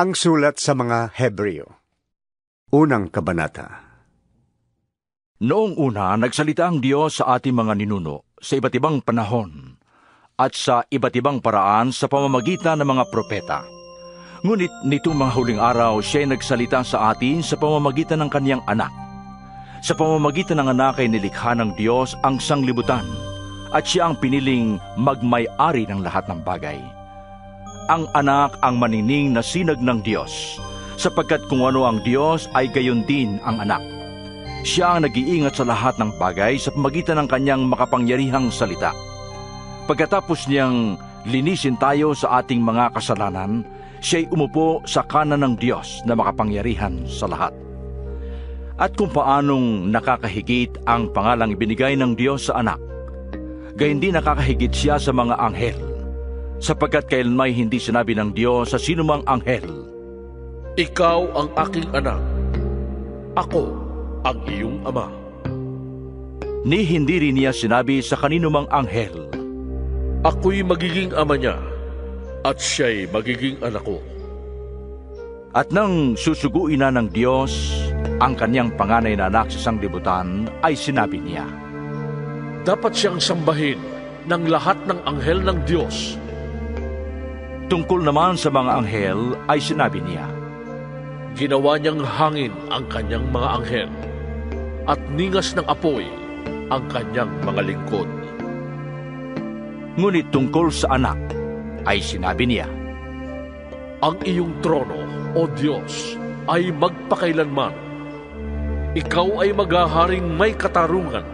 Ang sulat sa mga Hebreo, unang kabanata. Noong una, nagsalita ang Diyos sa ating mga ninuno sa iba't ibang panahon at sa iba't ibang paraan sa pamamagitan ng mga propeta. Ngunit nitong mga huling araw, siya'y nagsalita sa atin sa pamamagitan ng kaniyang anak. Sa pamamagitan ng anak ay nilikha ng Diyos ang sanglibutan at siya ang piniling magmay-ari ng lahat ng bagay. Ang anak ang maningning na sinag ng Diyos, sapagkat kung ano ang Diyos ay gayon din ang anak. Siya ang nag-iingat sa lahat ng bagay sa pamagitan ng kanyang makapangyarihang salita. Pagkatapos niyang linisin tayo sa ating mga kasalanan, siya'y umupo sa kanan ng Diyos na makapangyarihan sa lahat. At kung paanong nakakahigit ang pangalang ibinigay ng Diyos sa anak, gayon din nakakahigit siya sa mga anghel, sapagkat kailanman hindi sinabi ng Diyos sa sinumang anghel, "Ikaw ang aking anak, ako ang iyong ama." Ni hindi rin niya sinabi sa kaninumang anghel, "Ako'y magiging ama niya, at siya'y magiging anak ko." At nang susuguin na ng Diyos ang kaniyang panganay na anak sa sanglibutan, ay sinabi niya, "Dapat siyang sambahin ng lahat ng anghel ng Diyos." Tungkol naman sa mga anghel ay sinabi niya, "Ginawa niyang hangin ang kanyang mga anghel, at ningas ng apoy ang kanyang mga lingkod." Ngunit tungkol sa anak ay sinabi niya, "Ang iyong trono, O Diyos, ay magpakailanman. Ikaw ay maghaharing may katarungan.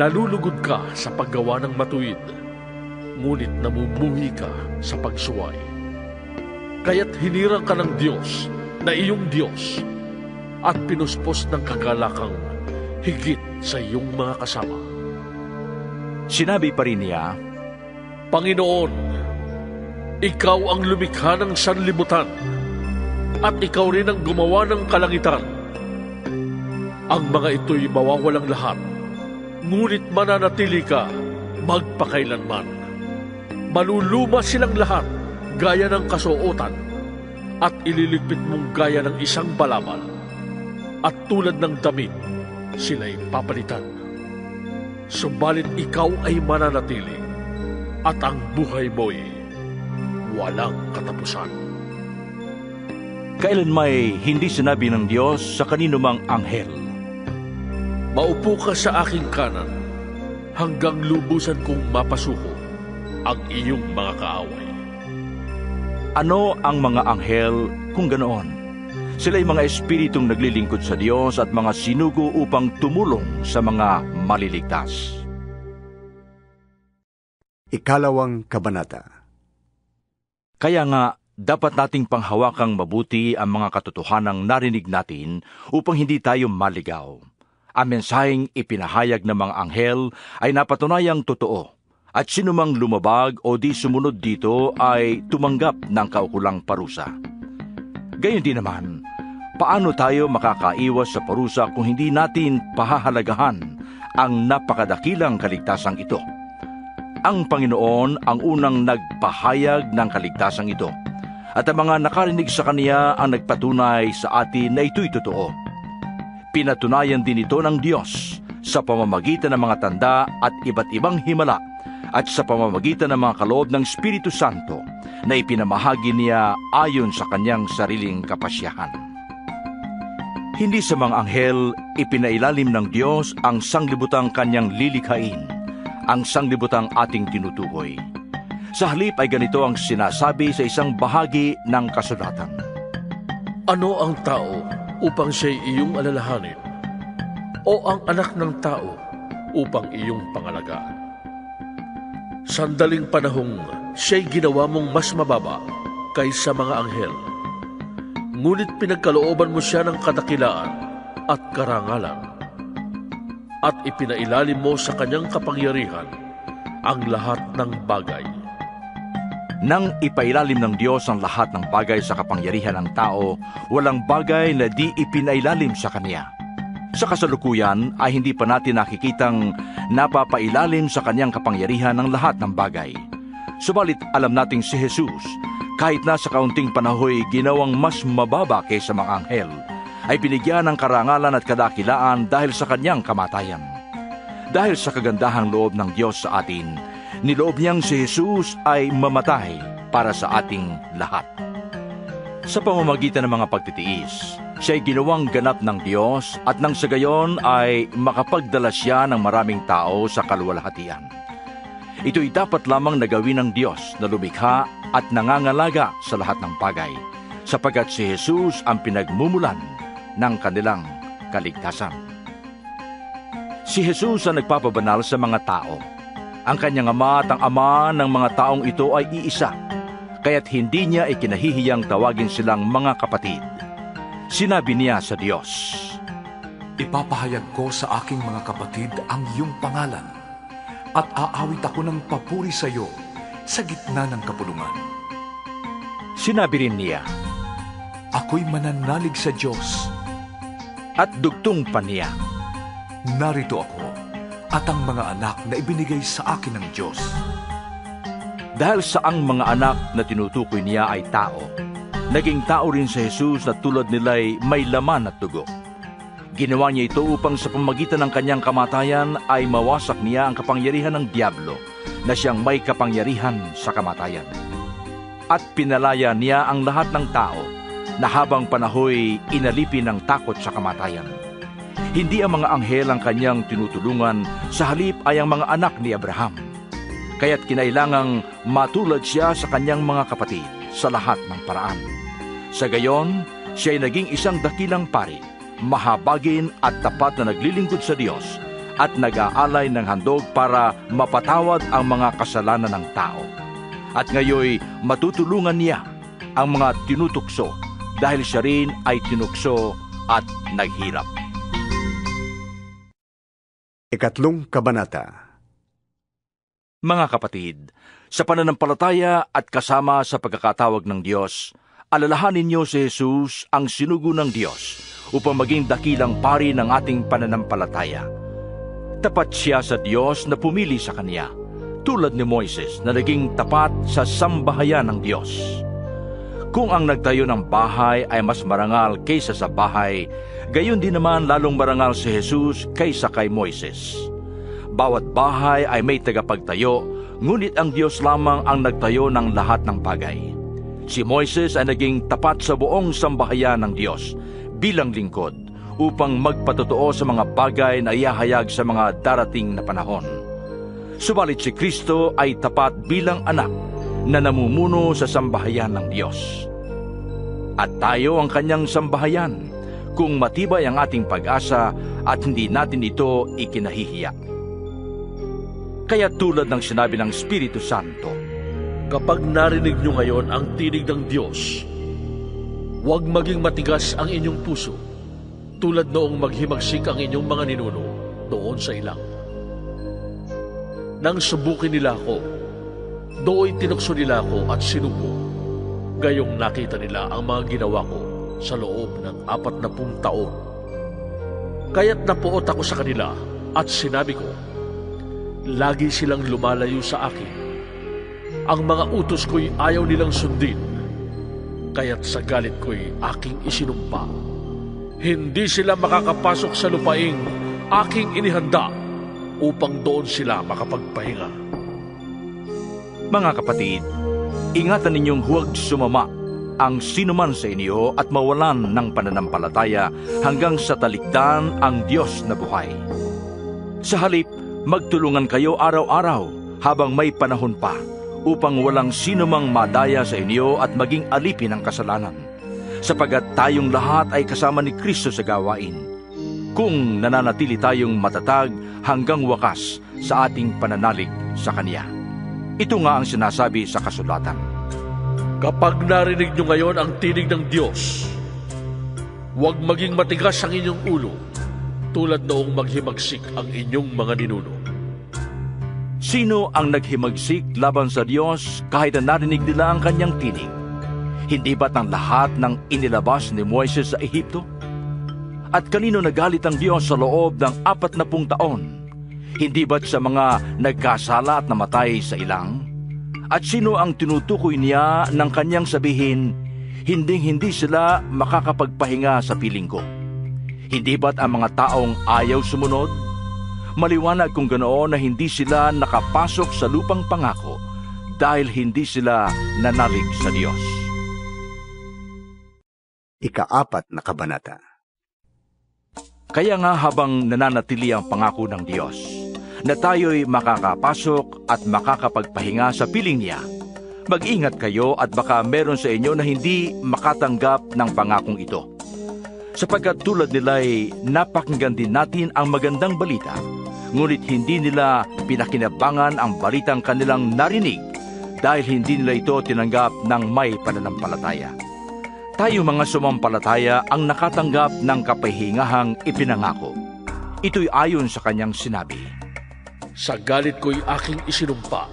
Nalulugod ka sa paggawa ng matuwid, ngunit namumuhi ka sa pagsuway. Kaya't hinirang ka ng Diyos na iyong Diyos at pinuspos ng kagalakang higit sa iyong mga kasama." Sinabi pa rin niya, "Panginoon, ikaw ang lumikha ng sanlibutan at ikaw rin ang gumawa ng kalangitan. Ang mga ito'y mawawalang lahat, ngunit mananatili ka magpakailanman. Maluluma silang lahat gaya ng kasuotan at ililigpit mong gaya ng isang balaban at tulad ng damit sila'y papalitan. Sumbalit ikaw ay mananatili at ang buhay mo'y walang katapusan." Kailanmay hindi sinabi ng Diyos sa kaninumang anghel, "Maupo ka sa aking kanan hanggang lubusan kong mapasuko ang iyong mga kaaway." Ano ang mga anghel kung ganoon? Sila'y mga espiritong naglilingkod sa Diyos at mga sinugo upang tumulong sa mga maliligtas. Ikalawang kabanata. Kaya nga, dapat nating panghawakang mabuti ang mga katotohanang narinig natin upang hindi tayo maligaw. Ang mensaheng ipinahayag ng mga anghel ay napatunayang totoo, at sinumang lumabag o di sumunod dito ay tumanggap ng kaukulang parusa. Gayon din naman, paano tayo makakaiwas sa parusa kung hindi natin pahahalagahan ang napakadakilang kaligtasang ito? Ang Panginoon ang unang nagpahayag ng kaligtasang ito, at ang mga nakarinig sa Kaniya ang nagpatunay sa atin na ito'y totoo. Pinatunayan din ito ng Diyos sa pamamagitan ng mga tanda at iba't ibang himala, at sa pamamagitan ng mga kaloob ng Espiritu Santo na ipinamahagi niya ayon sa kanyang sariling kapasyahan. Hindi sa mga anghel ipinailalim ng Diyos ang sanglibutang kanyang lilikhain, ang sanglibutang ating tinutukoy. Sa halip ay ganito ang sinasabi sa isang bahagi ng kasulatan. "Ano ang tao upang siya'y iyong alalahanin? O ang anak ng tao upang iyong pangalagaan? Sandaling panahong siya'y ginawa mong mas mababa kaysa mga anghel, ngunit pinagkalooban mo siya ng kadakilaan at karangalan, at ipinailalim mo sa kanyang kapangyarihan ang lahat ng bagay." Nang ipailalim ng Diyos ang lahat ng bagay sa kapangyarihan ng tao, walang bagay na di ipinailalim sa Kaniya. Sa kasalukuyan ay hindi pa natin nakikitang napapailalim sa kanyang kapangyarihan ng lahat ng bagay. Subalit alam nating si Jesus kahit na sa kaunting panahoy ginawang mas mababa kaysa mga anghel, ay binigyan ng karangalan at kadakilaan dahil sa kanyang kamatayan. Dahil sa kagandahang loob ng Diyos sa atin, niloob niyang si Jesus ay mamatay para sa ating lahat. Sa pamamagitan ng mga pagtitiis, siya'y ginawang ganap ng Diyos at nang sa gayon ay makapagdala siya ng maraming tao sa kaluwalhatian. Ito'y dapat lamang nagawin ng Diyos na lumikha at nangangalaga sa lahat ng bagay, sapagkat si Jesus ang pinagmumulan ng kanilang kaligtasan. Si Jesus ang nagpapabanal sa mga tao. Ang kanyang ama at ang ama ng mga taong ito ay iisa, kaya't hindi niya ikinahihiyang tawagin silang mga kapatid. Sinabi niya sa Diyos, "Ipapahayag ko sa aking mga kapatid ang iyong pangalan, at aawit ako ng papuri sa iyo sa gitna ng kapulungan." Sinabi rin niya, "Ako'y mananalig sa Diyos." At dugtong pa niya, "Narito ako at ang mga anak na ibinigay sa akin ng Diyos." Dahil sa ang mga anak na tinutukoy niya ay tao, naging tao rin si Jesus na tulad nila'y may laman at dugo. Ginawa niya ito upang sa pamagitan ng kanyang kamatayan ay mawasak niya ang kapangyarihan ng Diablo na siyang may kapangyarihan sa kamatayan. At pinalaya niya ang lahat ng tao na habang panahoy inalipin ng takot sa kamatayan. Hindi ang mga anghel ang kanyang tinutulungan, sa halip ay ang mga anak ni Abraham. Kaya't kinailangang matulad siya sa kanyang mga kapatid sa lahat ng paraan. Sa gayon, siya ay naging isang dakilang pari, mahabagin at tapat na naglilingkod sa Diyos at nag-aalay ng handog para mapatawad ang mga kasalanan ng tao. At ngayoy matutulungan niya ang mga tinutukso dahil siya rin ay tinukso at naghirap. Ikatlong Kabanata. Mga kapatid, sa pananampalataya at kasama sa pagkakatawag ng Diyos, alalahanin niyo si Jesus ang sinugo ng Diyos upang maging dakilang pari ng ating pananampalataya. Tapat siya sa Diyos na pumili sa Kanya, tulad ni Moises na naging tapat sa sambahayan ng Diyos. Kung ang nagtayo ng bahay ay mas marangal kaysa sa bahay, gayon din naman lalong marangal si Jesus kaysa kay Moises. Bawat bahay ay may tagapagtayo, ngunit ang Diyos lamang ang nagtayo ng lahat ng bagay. Si Moises ay naging tapat sa buong sambahayan ng Diyos bilang lingkod upang magpatotoo sa mga bagay na ihahayag sa mga darating na panahon. Subalit si Kristo ay tapat bilang anak na namumuno sa sambahayan ng Diyos. At tayo ang kanyang sambahayan kung matibay ang ating pag-asa at hindi natin ito ikinahihiya. Kaya tulad ng sinabi ng Espiritu Santo, "Kapag narinig niyo ngayon ang tinig ng Diyos, huwag maging matigas ang inyong puso, tulad noong maghimagsik ang inyong mga ninuno doon sa ilang. Nang subukin nila ako, dooy tinukso nila ako at sinubo, gayong nakita nila ang mga ginawa ko sa loob ng 40 taon. Kaya't napuot ako sa kanila at sinabi ko, lagi silang lumalayo sa akin. Ang mga utos ko'y ayaw nilang sundin, kaya't sa galit ko'y aking isinumpa. Hindi sila makakapasok sa lupaing aking inihanda upang doon sila makapagpahinga." Mga kapatid, ingatan ninyong huwag sumama ang sinuman sa inyo at mawalan ng pananampalataya hanggang sa talikdan ang Diyos na buhay. Sa halip, magtulungan kayo araw-araw habang may panahon pa upang walang sinumang madaya sa inyo at maging alipin ng kasalanan, sapagat tayong lahat ay kasama ni Kristo sa gawain kung nananatili tayong matatag hanggang wakas sa ating pananalig sa Kanya. Ito nga ang sinasabi sa kasulatan, "Kapag narinig nyo ngayon ang tinig ng Diyos, huwag maging matigas ang inyong ulo, tulad noong maghimagsik ang inyong mga ninuno." Sino ang naghimagsik laban sa Diyos kahit na narinig nila ang kanyang tinig? Hindi ba't ang lahat ng inilabas ni Moises sa Ehipto? At kanino nagalit ang Diyos sa loob ng 40 taon? Hindi ba't sa mga nagkasala at namatay sa ilang? at sino ang tinutukoy niya ng kanyang sabihin, hinding-hindi sila makakapagpahinga sa piling ko. Hindi ba't ang mga taong ayaw sumunod? Maliwanag kung ganoon na hindi sila nakapasok sa lupang pangako dahil hindi sila nanalig sa Diyos. Ika-4 na kabanata. Kaya nga habang nananatili ang pangako ng Diyos, na tayo'y makakapasok at makakapagpahinga sa piling niya, mag-ingat kayo at baka meron sa inyo na hindi makatanggap ng pangakong ito. Sapagkat tulad nila'y napakinggan din natin ang magandang balita, ngunit hindi nila pinakinabangan ang balitang kanilang narinig dahil hindi nila ito tinanggap ng may pananampalataya. Tayo mga sumampalataya ang nakatanggap ng kapahingahang ipinangako. Ito'y ayon sa kanyang sinabi. Sa galit ko'y aking isinumpa,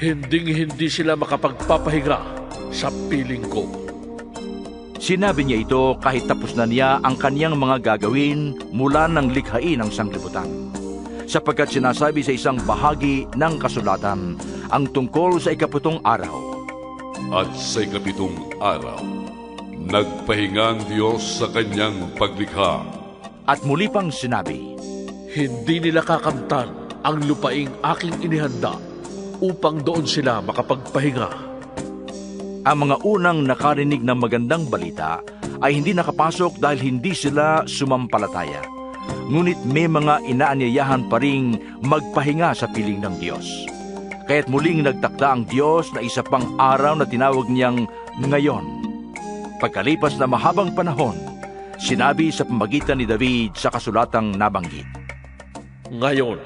hinding-hindi sila makapagpapahinga sa piling ko. Sinabi niya ito kahit tapos na niya ang kaniyang mga gagawin mula ng likhain ng sanglibutan. Sapagkat sinasabi sa isang bahagi ng kasulatan ang tungkol sa 17 araw. At sa 17 araw, nagpahinga ang Diyos sa kanyang paglikha. At muli pang sinabi, hindi nila kakamtan ang lupaing aking inihanda upang doon sila makapagpahinga. Ang mga unang nakarinig ng magandang balita ay hindi nakapasok dahil hindi sila sumampalataya. Ngunit may mga inaanyayahan pa ring magpahinga sa piling ng Diyos. Kaya't muling nagtakda ang Diyos na isa pang araw na tinawag niyang ngayon. Pagkalipas na mahabang panahon, sinabi sa pamagitan ni David sa kasulatang nabanggit. Ngayon,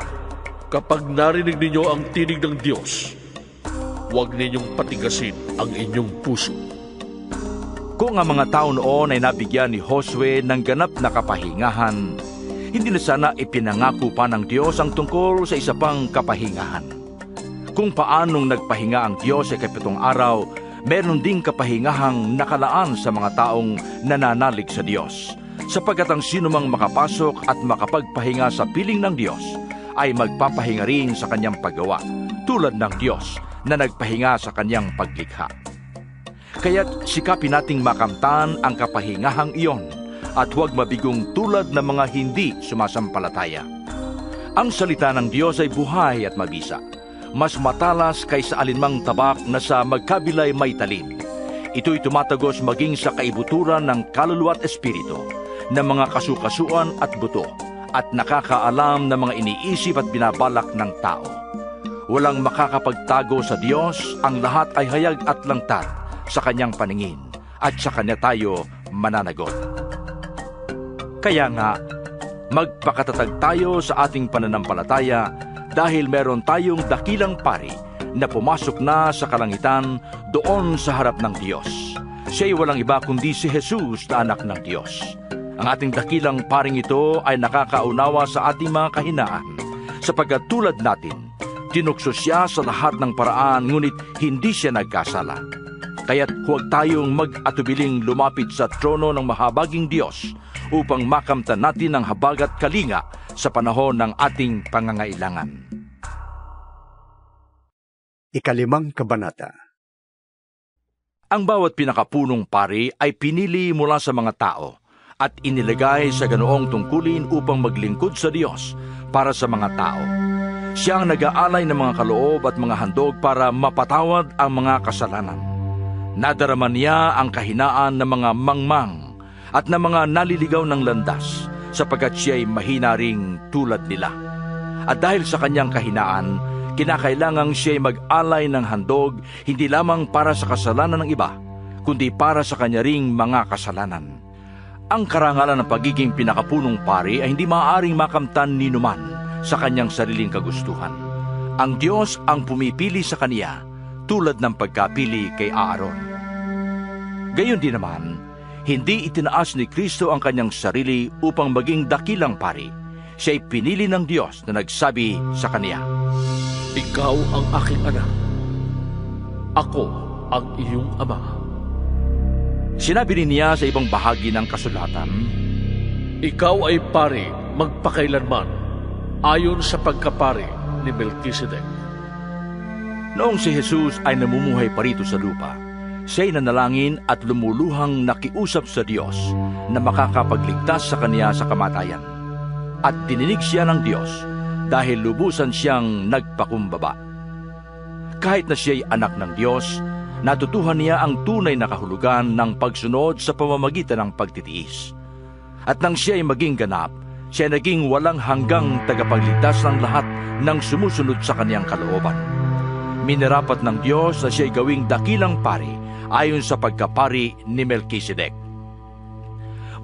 kapag narinig ninyo ang tinig ng Diyos, huwag ninyong patigasin ang inyong puso. Kung ang mga tao noon ay nabigyan ni Josue ng ganap na kapahingahan, hindi na sana ipinangako pa ng Diyos ang tungkol sa isa pang kapahingahan. Kung paanong nagpahinga ang Diyos sa 7 araw, meron ding kapahingahang nakalaan sa mga taong nananalig sa Diyos, sapagkat ang sinumang makapasok at makapagpahinga sa piling ng Diyos ay magpapahinga rin sa kanyang paggawa, tulad ng Diyos na nagpahinga sa kanyang paglikha. Kaya't sikapin nating makamtan ang kapahingahang iyon at huwag mabigong tulad ng mga hindi sumasampalataya. Ang salita ng Diyos ay buhay at mabisa, mas matalas kaysa alinmang tabak na sa magkabilay may talim. Ito'y tumatagos maging sa kaibuturan ng kaluluwa at espiritu, ng mga kasukasuan at buto, at nakakaalam ng mga iniisip at binabalak ng tao. Walang makakapagtago sa Diyos, ang lahat ay hayag at langtat sa kanyang paningin, at sa kanya tayo mananagot. Kaya nga, magpakatatag tayo sa ating pananampalataya, dahil meron tayong dakilang pari na pumasok na sa kalangitan doon sa harap ng Diyos. Siya'y walang iba kundi si Jesus na anak ng Diyos. Ang ating dakilang paring ito ay nakakaunawa sa ating mga kahinaan, sapagkat tulad natin, tinukso siya sa lahat ng paraan ngunit hindi siya nagkasala. Kaya't huwag tayong mag-atubiling lumapit sa trono ng mahabaging Diyos upang makamtan natin ang habag at kalinga sa panahon ng ating pangangailangan. Ika-5 kabanata. Ang bawat pinakapunong pari ay pinili mula sa mga tao at inilagay sa ganoong tungkulin upang maglingkod sa Diyos para sa mga tao. Siya ang nag-aalay ng mga kaloob at mga handog para mapatawad ang mga kasalanan. Nadarama niya ang kahinaan ng mga mangmang at ng mga naliligaw ng landas, sapagkat siya'y mahina ring tulad nila. At dahil sa kanyang kahinaan, kinakailangang siya'y mag-alay ng handog hindi lamang para sa kasalanan ng iba, kundi para sa kanya ring mga kasalanan. Ang karangalan ng pagiging pinakapunong pari ay hindi maaaring makamtan ni numan sa kanyang sariling kagustuhan. Ang Diyos ang pumipili sa kaniya, tulad ng pagkapili kay Aaron. Gayon din naman, hindi itinaas ni Kristo ang kanyang sarili upang maging dakilang pari. Siya'y pinili ng Diyos na nagsabi sa kaniya, ikaw ang aking anak. Ako ang iyong ama. Sinabi rin niya sa ibang bahagi ng kasulatan, ikaw ay pari magpakailanman ayon sa pagkapari ni Melchizedek. Noong si Jesus ay namumuhay pa rito sa lupa, siya'y nanalangin at lumuluhang nakiusap sa Diyos na makakapagligtas sa kanya sa kamatayan. At dininig siya ng Diyos dahil lubusan siyang nagpakumbaba. Kahit na siya'y anak ng Diyos, natutuhan niya ang tunay na kahulugan ng pagsunod sa pamamagitan ng pagtitiis. At nang siya'y maging ganap, siya naging walang hanggang tagapagligtas ng lahat ng sumusunod sa kanyang kalooban. Minarapat ng Diyos na siya'y gawing dakilang pari ayon sa pagkapari ni Melchizedek.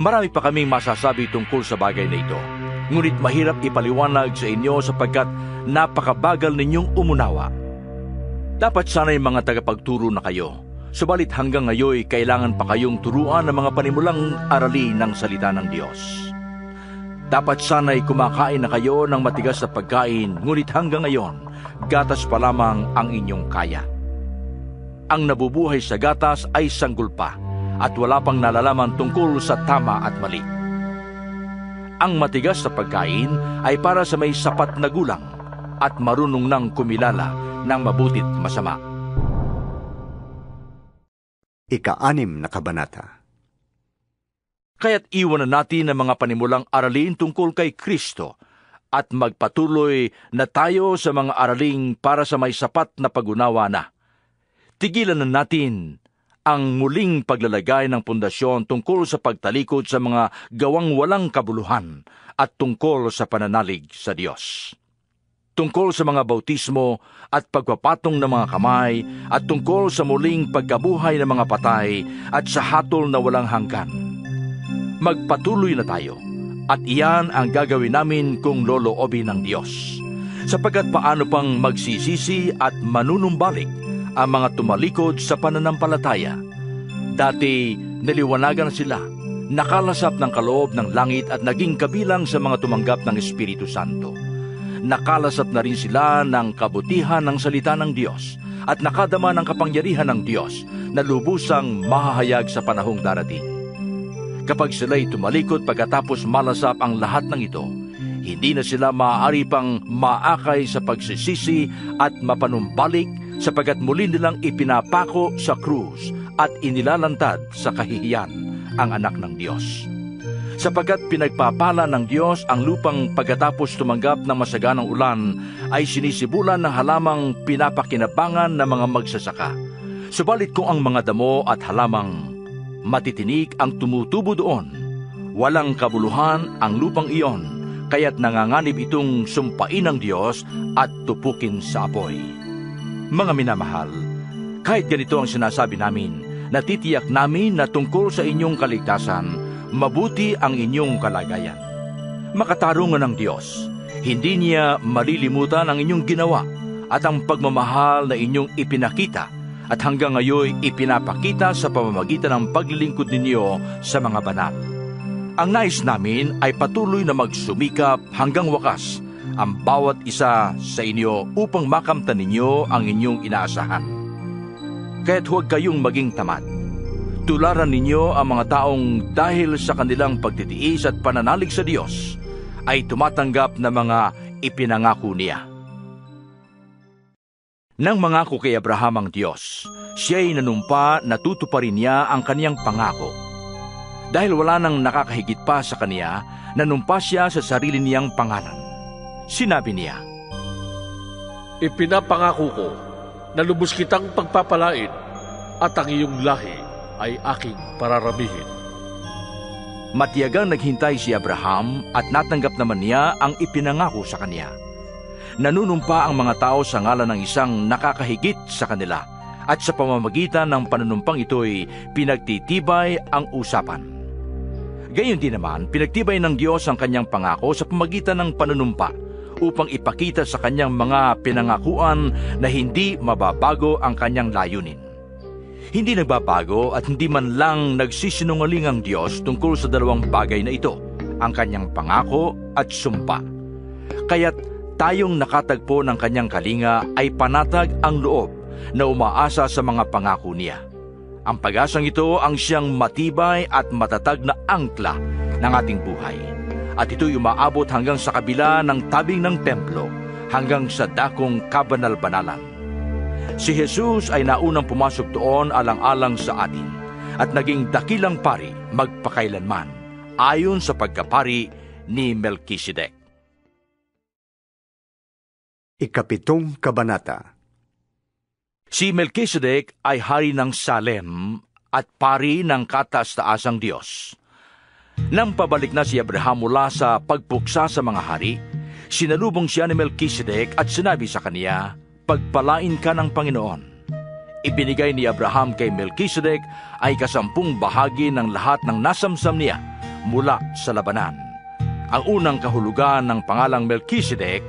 Marami pa kaming masasabi tungkol sa bagay na ito, ngunit mahirap ipaliwanag sa inyo sapagkat napakabagal ninyong umunawa. Dapat sana'y mga tagapagturo na kayo, subalit hanggang ngayon kailangan pa kayong turuan ng mga panimulang arali ng salita ng Diyos. Dapat sana'y kumakain na kayo ng matigas na pagkain, ngunit hanggang ngayon, gatas pa lamang ang inyong kaya. Ang nabubuhay sa gatas ay sanggol pa, at wala pang nalalaman tungkol sa tama at mali. Ang matigas na pagkain ay para sa may sapat na gulang, at marunong nang kumilala ng mabuti't masama. Ika-6 na kabanata. Kaya't iwanan natin ang mga panimulang aralin tungkol kay Kristo at magpatuloy na tayo sa mga araling para sa may sapat na pag-unawa na. Tigilan na natin ang muling paglalagay ng pundasyon tungkol sa pagtalikod sa mga gawang walang kabuluhan at tungkol sa pananalig sa Diyos. Tungkol sa mga bautismo at pagpapatong ng mga kamay at tungkol sa muling pagkabuhay ng mga patay at sa hatol na walang hanggan. Magpatuloy na tayo, at iyan ang gagawin namin kung loloobin ng Diyos. Sapagkat paano pang magsisisi at manunumbalik ang mga tumalikod sa pananampalataya? Dati naliwanagan sila, nakalasap ng kaloob ng langit at naging kabilang sa mga tumanggap ng Espiritu Santo. Nakalasap na rin sila ng kabutihan ng salita ng Diyos at nakadama ng kapangyarihan ng Diyos na lubusang mahahayag sa panahong darating. Kapag sila'y tumalikod pagkatapos malasap ang lahat ng ito, hindi na sila maaari pang maakay sa pagsisisi at mapanumbalik sapagkat muli nilang ipinapako sa krus at inilalantad sa kahihiyan ang anak ng Diyos. Sapagkat pinagpapala ng Diyos ang lupang pagkatapos tumanggap ng masaganang ulan ay sinisibulan ng halamang pinapakinabangan ng mga magsasaka. Subalit kung ang mga damo at halamang matitinik ang tumutubo doon, walang kabuluhan ang lupang iyon, kaya't nanganganib itong sumpain ng Diyos at tupukin sa apoy. Mga minamahal, kahit ganito ang sinasabi namin, natitiyak namin na tungkol sa inyong kaligtasan, mabuti ang inyong kalagayan. Makatarungan ng Diyos, hindi niya malilimutan ang inyong ginawa at ang pagmamahal na inyong ipinakita at hanggang ngayon ipinapakita sa pamamagitan ng paglilingkod ninyo sa mga banal. Ang nais namin ay patuloy na magsumikap hanggang wakas ang bawat isa sa inyo upang makamtan ninyo ang inyong inaasahan. Kaya't huwag kayong maging tamad. Tularan ninyo ang mga taong dahil sa kanilang pagtitiis at pananalig sa Diyos ay tumatanggap ng mga ipinangako niya. Nang mangako kay Abraham ang Diyos, siya'y nanumpa na tutuparin niya ang kaniyang pangako. Dahil wala nang nakakahigit pa sa kaniya, nanumpa siya sa sarili niyang pangalan. Sinabi niya, "Ipinapangako ko na lubos kitang pagpapalain at ang iyong lahi ay aking pararamihin." Matiyagang naghintay si Abraham at natanggap naman niya ang ipinangako sa kaniya. Nanunumpa ang mga tao sa ngalan ng isang nakakahigit sa kanila at sa pamamagitan ng panunumpang ito'y pinagtitibay ang usapan. Gayon din naman, pinagtibay ng Diyos ang kanyang pangako sa pamamagitan ng panunumpa upang ipakita sa kanyang mga pinangakuan na hindi mababago ang kanyang layunin. Hindi nagbabago at hindi man lang nagsisinungaling ang Diyos tungkol sa dalawang bagay na ito, ang kanyang pangako at sumpa. Kaya't tayong nakatagpo ng kanyang kalinga ay panatag ang loob na umaasa sa mga pangako niya. Ang pag-asang ito ang siyang matibay at matatag na angkla ng ating buhay. At ito'y umaabot hanggang sa kabila ng tabing ng templo, hanggang sa dakong kabanal-banalan. Si Jesus ay naunang pumasok doon alang-alang sa atin at naging dakilang pari magpakailanman ayon sa pagkapari ni Melchizedek. Ikapitong Kabanata. Si Melchizedek ay hari ng Salem at pari ng kataas-taasang Diyos. Nang pabalik na si Abraham mula sa pagpuksa sa mga hari, sinalubong siya ni Melchizedek at sinabi sa kaniya, "Pagpalain ka ng Panginoon." Ibinigay ni Abraham kay Melchizedek ay 10 bahagi ng lahat ng nasamsam niya mula sa labanan. Ang unang kahulugan ng pangalang Melchizedek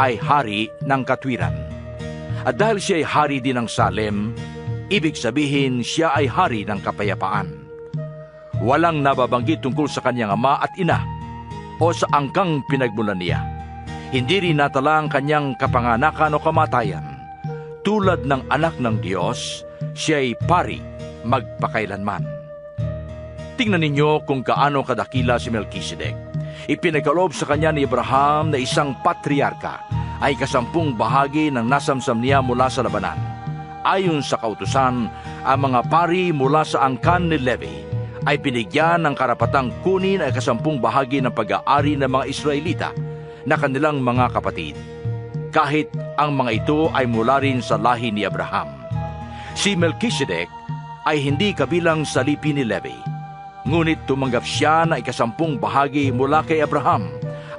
ay hari ng katwiran. At dahil siya ay hari din ng Salem, ibig sabihin siya ay hari ng kapayapaan. Walang nababanggit tungkol sa kanyang ama at ina o sa angkang pinagmulan niya. Hindi rin natala ang kanyang kapanganakan o kamatayan. Tulad ng anak ng Diyos, siya ay pari magpakailanman. Tingnan ninyo kung kaano kadakila si Melchizedek. Ipinagkaloob sa kanya ni Abraham na isang patriarka ay 10 bahagi ng nasamsam niya mula sa labanan. Ayon sa kautusan, ang mga pari mula sa angkan ni Levi ay binigyan ng karapatang kunin ay 10 bahagi ng pag-aari ng mga Israelita na kanilang mga kapatid, kahit ang mga ito ay mula rin sa lahi ni Abraham. Si Melchizedek ay hindi kabilang sa lipi ni Levi, ngunit tumanggap siya na 10 bahagi mula kay Abraham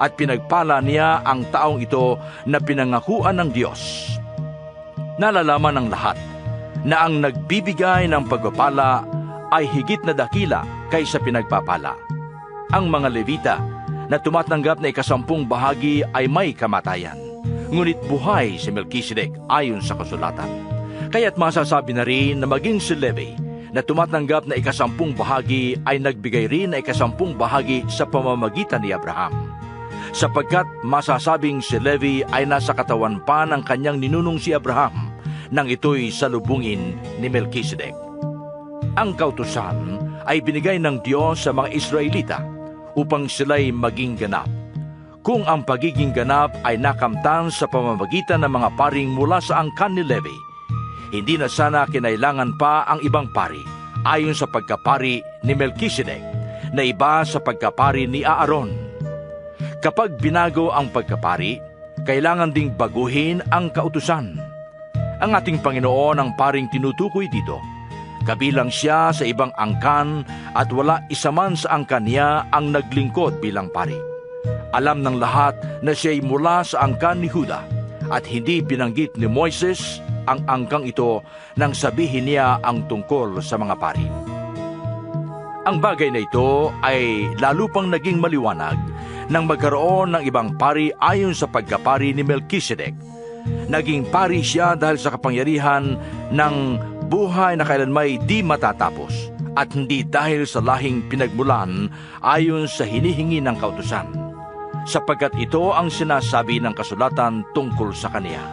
at pinagpala niya ang taong ito na pinangakuan ng Diyos. Nalalaman ng lahat na ang nagbibigay ng pagpapala ay higit na dakila kaysa pinagpapala. Ang mga Levita na tumatanggap na 10 bahagi ay may kamatayan, ngunit buhay si Melchizedek ayon sa kasulatan. Kaya't masasabi na rin na maging si Levi na tumatanggap na 10 bahagi ay nagbigay rin na 10 bahagi sa pamamagitan ni Abraham, sapagkat masasabing si Levi ay nasa katawan pa ng kanyang ninunong si Abraham nang ito'y salubungin ni Melchizedek. Ang kautusan ay binigay ng Diyos sa mga Israelita upang sila'y maging ganap. Kung ang pagiging ganap ay nakamtan sa pamamagitan ng mga paring mula sa angkan ni Levi, hindi na sana kinailangan pa ang ibang pari ayon sa pagkapari ni Melchizedek na iba sa pagkapari ni Aaron. Kapag binago ang pagkapari, kailangan ding baguhin ang kautusan. Ang ating Panginoon ang paring tinutukoy dito. Kabilang siya sa ibang angkan at wala isa man sa angkan niya ang naglingkod bilang pari. Alam ng lahat na siya'y mula sa angkan ni Juda at hindi binanggit ni Moises ang angkang ito nang sabihin niya ang tungkol sa mga pari. Ang bagay na ito ay lalo pang naging maliwanag nang magkaroon ng ibang pari ayon sa pagkapari ni Melchizedek. Naging pari siya dahil sa kapangyarihan ng buhay na kailanmay di matatapos at hindi dahil sa lahing pinagmulan ayon sa hinihingi ng kautusan, sapagkat ito ang sinasabi ng kasulatan tungkol sa kaniya.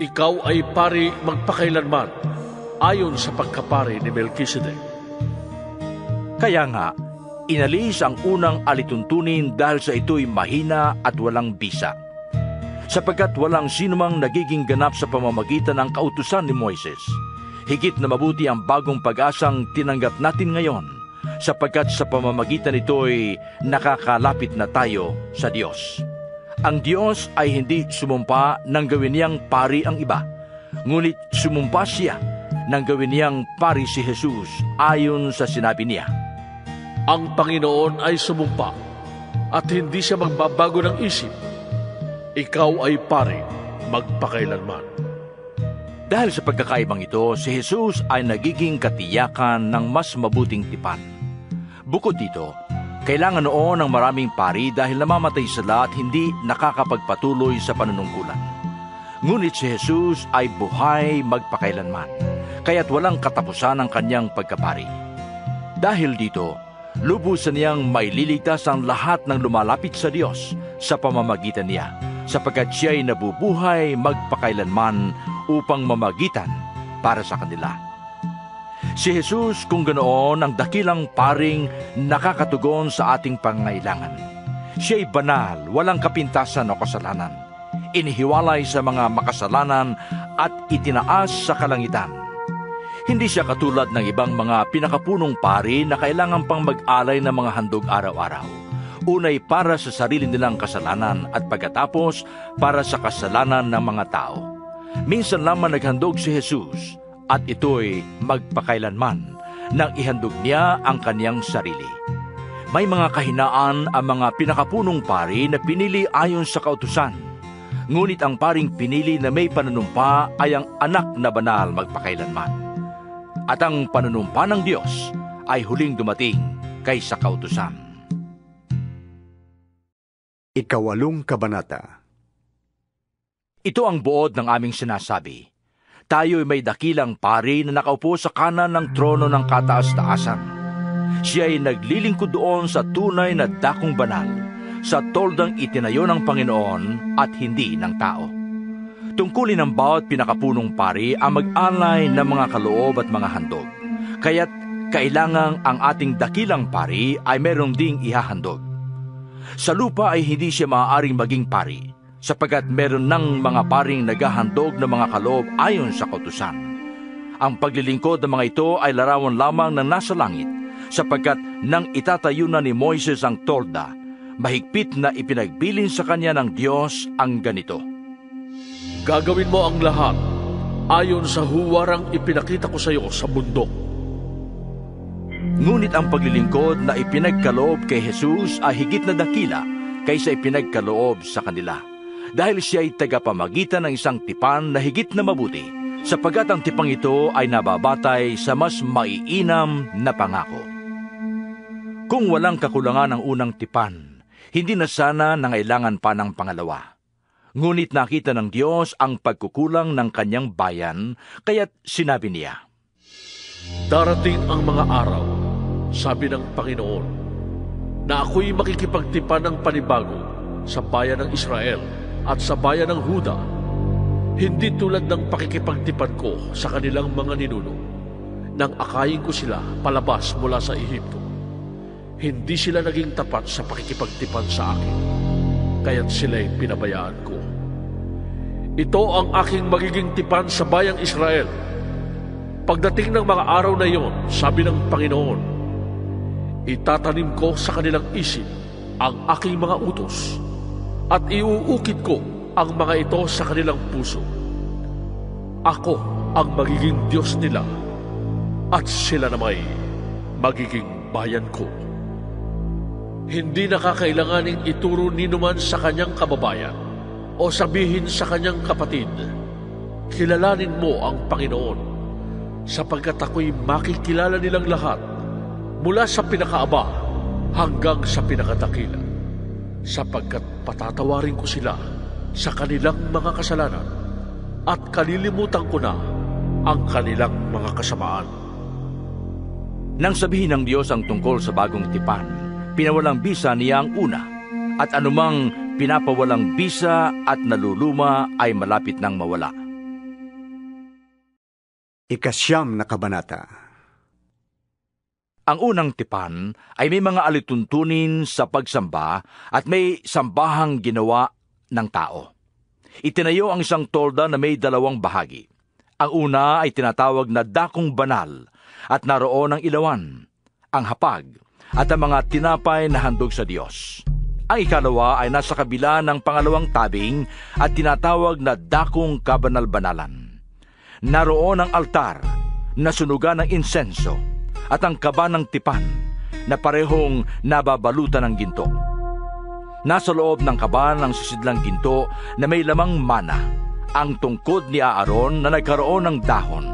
Ikaw ay pari magpakailanman ayon sa pagkapari ni Melchizedek. Kaya nga, inalis ang unang alituntunin dahil sa ito'y mahina at walang bisa, sapagkat walang sinumang nagiging ganap sa pamamagitan ng kautusan ni Moises. Higit na mabuti ang bagong pag-asang tinanggap natin ngayon, sapagkat sa pamamagitan nito'y nakakalapit na tayo sa Diyos. Ang Diyos ay hindi sumumpa nang gawin niyang pari ang iba, ngunit sumumpa siya nang gawin niyang pari si Jesus ayon sa sinabi niya. Ang Panginoon ay sumumpa at hindi siya magbabago ng isip. Ikaw ay pari magpakailanman. Dahil sa pagkakaibang ito, si Jesus ay nagiging katiyakan ng mas mabuting tipan. Bukod dito, kailangan noon ng maraming pari dahil namamatay sila at hindi nakakapagpatuloy sa panunungkulan. Ngunit si Jesus ay buhay magpakailanman, kaya't walang katapusan ang kanyang pagkapari. Dahil dito, lubusan niyang mailigtas ang lahat ng lumalapit sa Diyos sa pamamagitan niya, sapagkat siya ay nabubuhay magpakailanman upang mamagitan para sa kanila. Si Jesus kung ganoon ang dakilang paring nakakatugon sa ating pangailangan. Siya ay banal, walang kapintasan o kasalanan. inihiwalay sa mga makasalanan at itinaas sa kalangitan. Hindi siya katulad ng ibang mga pinakapunong pari na kailangan pang mag-alay ng mga handog araw-araw. Unay para sa sarili nilang kasalanan at pagkatapos para sa kasalanan ng mga tao. Minsan lamang naghandog si Jesus at ito'y magpakailanman nang ihandog niya ang kaniyang sarili. May mga kahinaan ang mga pinakapunong pari na pinili ayon sa kautusan. Ngunit ang paring pinili na may panunumpa ay ang anak na banal magpakailanman. At ang panunumpa ng Diyos ay huling dumating kaysa kautusan. Ikawalong kabanata. Ito ang buod ng aming sinasabi. Tayo'y may dakilang pari na nakaupo sa kanan ng trono ng kataas-taasan. Siya'y naglilingkod doon sa tunay na dakong banal, sa toldang itinayo ng Panginoon at hindi ng tao. Tungkulin ng bawat pinakapunong pari ang mag-alay ng mga kaloob at mga handog. Kaya't kailangang ang ating dakilang pari ay meron ding ihahandog. Sa lupa ay hindi siya maaaring maging pari, sapagkat meron ng mga paring naghahandog ng mga kaloob ayon sa kautusan. Ang paglilingkod ng mga ito ay larawan lamang ng nasa langit, sapagkat nang itatayo na ni Moises ang tolda, mahigpit na ipinagbilin sa kanya ng Diyos ang ganito. Gagawin mo ang lahat ayon sa huwarang ipinakita ko sa iyo sa bundok. Ngunit ang paglilingkod na ipinagkaloob kay Jesus ay higit na dakila kaysa ipinagkaloob sa kanila, dahil siya ay tagapamagitan ng isang tipan na higit na mabuti, sapagat ang tipang ito ay nababatay sa mas maiinam na pangako. Kung walang kakulangan ang unang tipan, hindi na sana nangailangan pa ng pangalawa. Ngunit nakita ng Diyos ang pagkukulang ng kanyang bayan, kaya't sinabi niya, darating ang mga araw, sabi ng Panginoon, na ako'y makikipagtipan ng panibago sa bayan ng Israel at sa bayan ng Huda, hindi tulad ng pakikipagtipan ko sa kanilang mga ninuno, nang akayin ko sila palabas mula sa Ehipto. Hindi sila naging tapat sa pakikipagtipan sa akin, kaya't sila'y pinabayaan ko. Ito ang aking magiging tipan sa bayang Israel. Pagdating ng mga araw na iyon, sabi ng Panginoon, itatanim ko sa kanilang isip ang aking mga utos at iuukit ko ang mga ito sa kanilang puso. Ako ang magiging Diyos nila at sila nama'y magiging bayan ko. Hindi nakakailanganing ituro ninuman sa kanyang kababayan o sabihin sa kanyang kapatid, kilalanin mo ang Panginoon, sapagkat ako'y makikilala nilang lahat mula sa pinakaaba hanggang sa pinakatakila, sapagkat patatawarin ko sila sa kanilang mga kasalanan at kalilimutan ko na ang kanilang mga kasamaan. Nang sabihin ng Diyos ang tungkol sa bagong tipan, pinawalang bisa niya ang una, at anumang pinapawalang bisa at naluluma ay malapit nang mawala. Ikasyam na kabanata. Ang unang tipan ay may mga alituntunin sa pagsamba at may sambahang ginawa ng tao. Itinayo ang isang tolda na may dalawang bahagi. Ang una ay tinatawag na dakong banal at naroon ang ilawan, ang hapag, at ang mga tinapay na handog sa Diyos. Ang ikalawa ay nasa kabila ng pangalawang tabing at tinatawag na dakong kabanal-banalan. Naroon ang altar na sunugan ng insenso at ang kaba ng tipan na parehong nababalutan ng ginto. Nasa loob ng kaba ng sisidlang ginto na may lamang mana, ang tungkod ni Aaron na nagkaroon ng dahon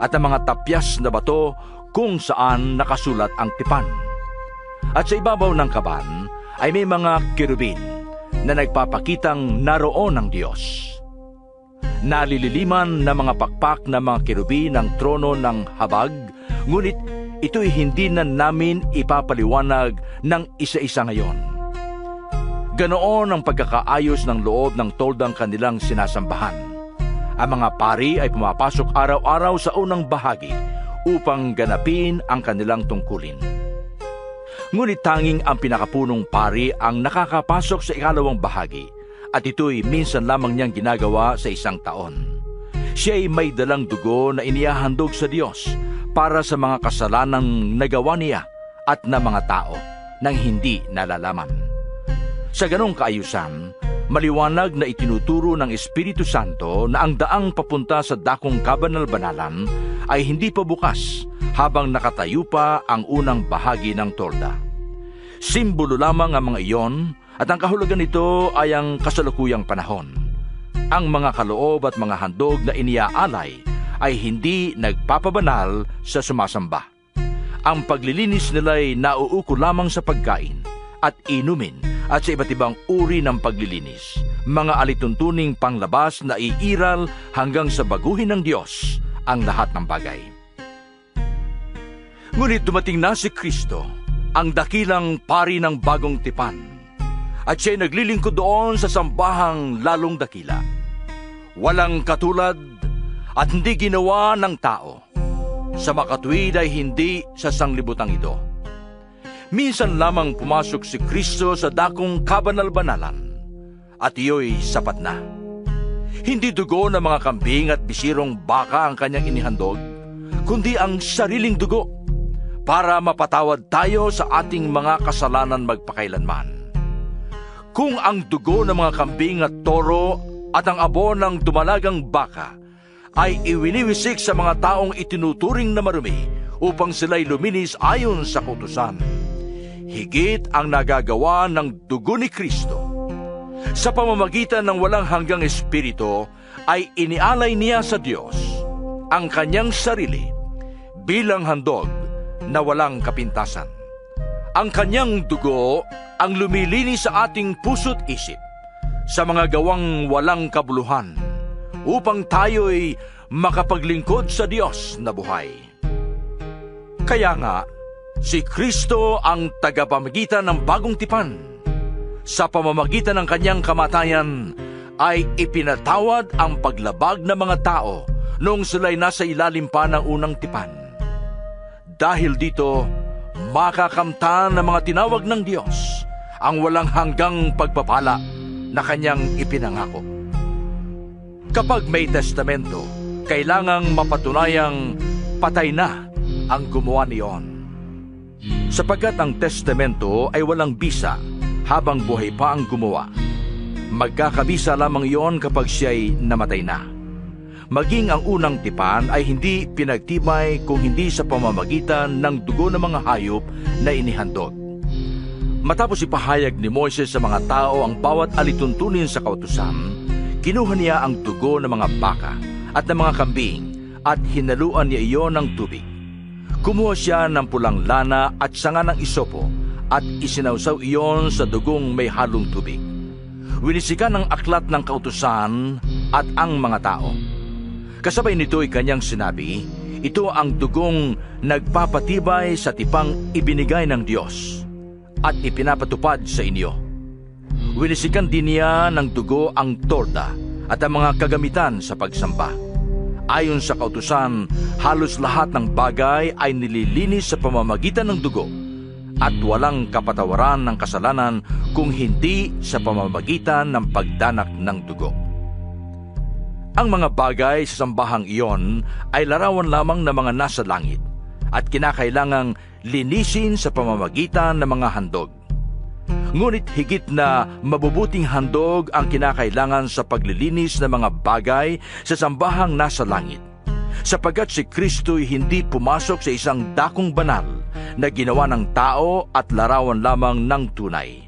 at ang mga tapyas na bato kung saan nakasulat ang tipan. At sa ibabaw ng kaban ay may mga kerubin na nagpapakitang naroon ng Diyos. Nalililiman na mga pakpak na mga kerubin ang trono ng habag, ngunit ito'y hindi na namin ipapaliwanag ng isa-isa ngayon. Ganoon ang pagkakaayos ng loob ng toldang kanilang sinasambahan. Ang mga pari ay pumapasok araw-araw sa unang bahagi upang ganapin ang kanilang tungkulin. Ngunit tanging ang pinakapunong pari ang nakakapasok sa ikalawang bahagi at ito'y minsan lamang niyang ginagawa sa isang taon. Siya'y may dalang dugo na inihahandog sa Diyos para sa mga kasalanang nagawa niya at na mga tao nang hindi nalalaman. Sa ganong kaayusan, maliwanag na itinuturo ng Espiritu Santo na ang daang papunta sa dakong kabanal-banalan ay hindi pa bukas habang nakatayo pa ang unang bahagi ng torda. Simbolo lamang ang mga iyon at ang kahulugan nito ay ang kasalukuyang panahon. Ang mga kaloob at mga handog na iniaalay ay hindi nagpapabanal sa sumasamba. Ang paglilinis nila'y nauuko lamang sa pagkain at inumin at sa iba't ibang uri ng paglilinis, mga alituntuning panglabas na iiral hanggang sa baguhin ng Diyos ang lahat ng bagay. Ngunit dumating na si Kristo, ang dakilang pari ng bagong tipan, at siya'y naglilingkod doon sa sambahang lalong dakila, walang katulad at hindi ginawa ng tao. Sa makatuwid ay hindi sa sanglibutang ito. Minsan lamang pumasok si Kristo sa dakong kabanal-banalan, at iyo'y sapat na. Hindi dugo ng mga kambing at bisirong baka ang kanyang inihandog, kundi ang sariling dugo para mapatawad tayo sa ating mga kasalanan magpakailanman. Kung ang dugo ng mga kambing at toro at ang abo ng dumalagang baka ay iwiniwisik sa mga taong itinuturing na marumi upang sila'y luminis ayon sa kautusan, higit ang nagagawa ng dugo ni Kristo. Sa pamamagitan ng walang hanggang espiritu ay inialay niya sa Diyos ang kanyang sarili bilang handog na walang kapintasan. Ang kanyang dugo ang lumilinis sa ating puso't isip sa mga gawang walang kabuluhan upang tayo'y makapaglingkod sa Diyos na buhay. Kaya nga, si Kristo ang tagapamagitan ng bagong tipan. Sa pamamagitan ng kanyang kamatayan ay ipinatawad ang paglabag ng mga tao noong sila'y nasa ilalim pa ng unang tipan. Dahil dito, makakamtan ng mga tinawag ng Diyos ang walang hanggang pagpapala na kanyang ipinangako. Kapag may testamento, kailangang mapatunayang patay na ang gumawa niyon, sapagkat ang testamento ay walang bisa habang buhay pa ang gumawa. Magkakabisa lamang iyon kapag siya'y namatay na. Maging ang unang tipan ay hindi pinagtibay kung hindi sa pamamagitan ng dugo ng mga hayop na inihandog. Matapos ipahayag ni Moises sa mga tao ang bawat alituntunin sa kautusan, kinuha niya ang dugo ng mga baka at ng mga kambing at hinaluan niya iyon ng tubig. Kumuha siya ng pulang lana at sanga ng isopo at isinawsaw iyon sa dugong may halong tubig. Winisikan ang aklat ng kautusan at ang mga tao. Kasabay nito'y kanyang sinabi, ito ang dugong nagpapatibay sa tipang ibinigay ng Diyos at ipinapatupad sa inyo. Winisikan din niya ng dugo ang torda at ang mga kagamitan sa pagsamba. Ayon sa kautusan, halos lahat ng bagay ay nililinis sa pamamagitan ng dugo at walang kapatawaran ng kasalanan kung hindi sa pamamagitan ng pagdanak ng dugo. Ang mga bagay sa sambahang iyon ay larawan lamang ng mga nasa langit at kinakailangang linisin sa pamamagitan ng mga handog. Ngunit higit na mabubuting handog ang kinakailangan sa paglilinis ng mga bagay sa sambahang nasa langit, sapagkat si Kristo'y hindi pumasok sa isang dakong banal na ginawa ng tao at larawan lamang ng tunay.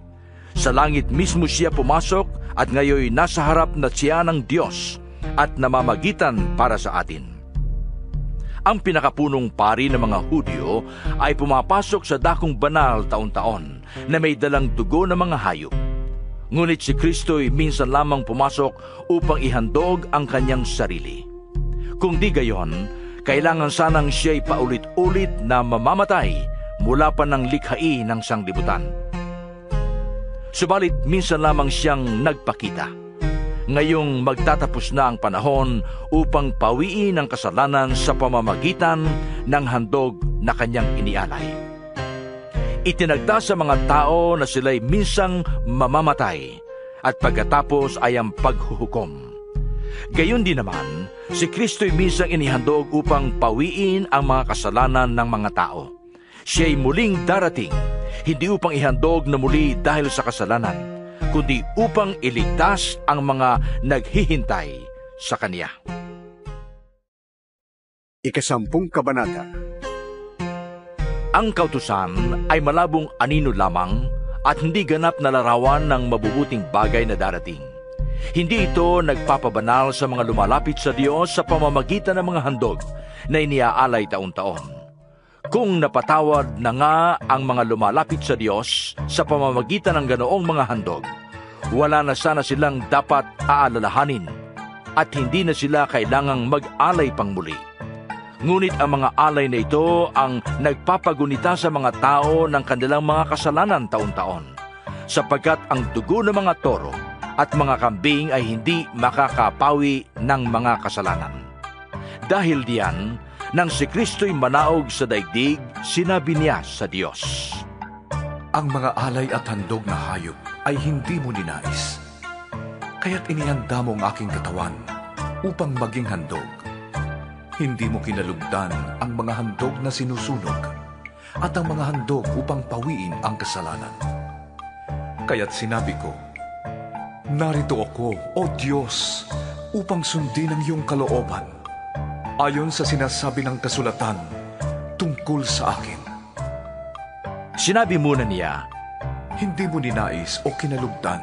Sa langit mismo siya pumasok at ngayoy nasa harap na siya ng Diyos at namamagitan para sa atin. Ang pinakapunong pari ng mga Hudyo ay pumapasok sa dakong banal taon-taon na may dalang dugo ng mga hayop. Ngunit si Kristo'y minsan lamang pumasok upang ihandog ang kanyang sarili. Kung di gayon, kailangan sanang siya'y paulit-ulit na mamamatay mula pa ng likhain ng sanglibutan. Subalit minsan lamang siyang nagpakita. Ngayong magtatapos na ang panahon upang pawiin ang kasalanan sa pamamagitan ng handog na kanyang inialay. Itinagda sa mga tao na sila'y minsang mamamatay at pagkatapos ay ang paghuhukom. Gayon din naman, si Kristo'y misang inihandog upang pawiin ang mga kasalanan ng mga tao. Siya'y muling darating, hindi upang ihandog na muli dahil sa kasalanan, kundi upang iligtas ang mga naghihintay sa Kanya. Ika-10 Kabanata. Ang kautusan ay malabong anino lamang at hindi ganap na larawan ng mabubuting bagay na darating. Hindi ito nagpapabanal sa mga lumalapit sa Diyos sa pamamagitan ng mga handog na iniaalay taon-taon. Kung napatawad na nga ang mga lumalapit sa Diyos sa pamamagitan ng ganoong mga handog, wala na sana silang dapat aalalahanin at hindi na sila kailangang mag-alay pang muli. Ngunit ang mga alay na ito ang nagpapagunita sa mga tao ng kanilang mga kasalanan taon-taon, sapagkat ang dugo ng mga toro at mga kambing ay hindi makakapawi ng mga kasalanan. Dahil diyan, nang si Kristo'y manaog sa daigdig, sinabi niya sa Diyos, "Ang mga alay at handog na hayop ay hindi mo ninais, kaya't inihanda mo ang aking katawan upang maging handog. Hindi mo kinalugdan ang mga handog na sinusunog at ang mga handog upang pawiin ang kasalanan. Kaya't sinabi ko, narito ako, O Diyos, upang sundin ang iyong kalooban, ayon sa sinasabi ng kasulatan tungkol sa akin." Sinabi muna niya, "Hindi mo ninais o kinalugdan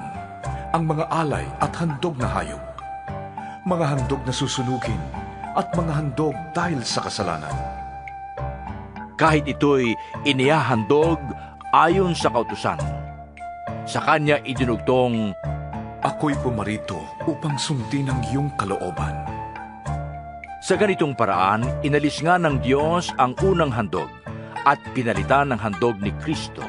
ang mga alay at handog na hayop, mga handog na susunugin at mga handog dahil sa kasalanan." Kahit ito'y inihahandog ayon sa kautusan, sa kanya idinugtong, "Ako'y pumarito upang sundin ang iyong kalooban." Sa ganitong paraan, inalis nga ng Diyos ang unang handog at pinalitan ng handog ni Kristo.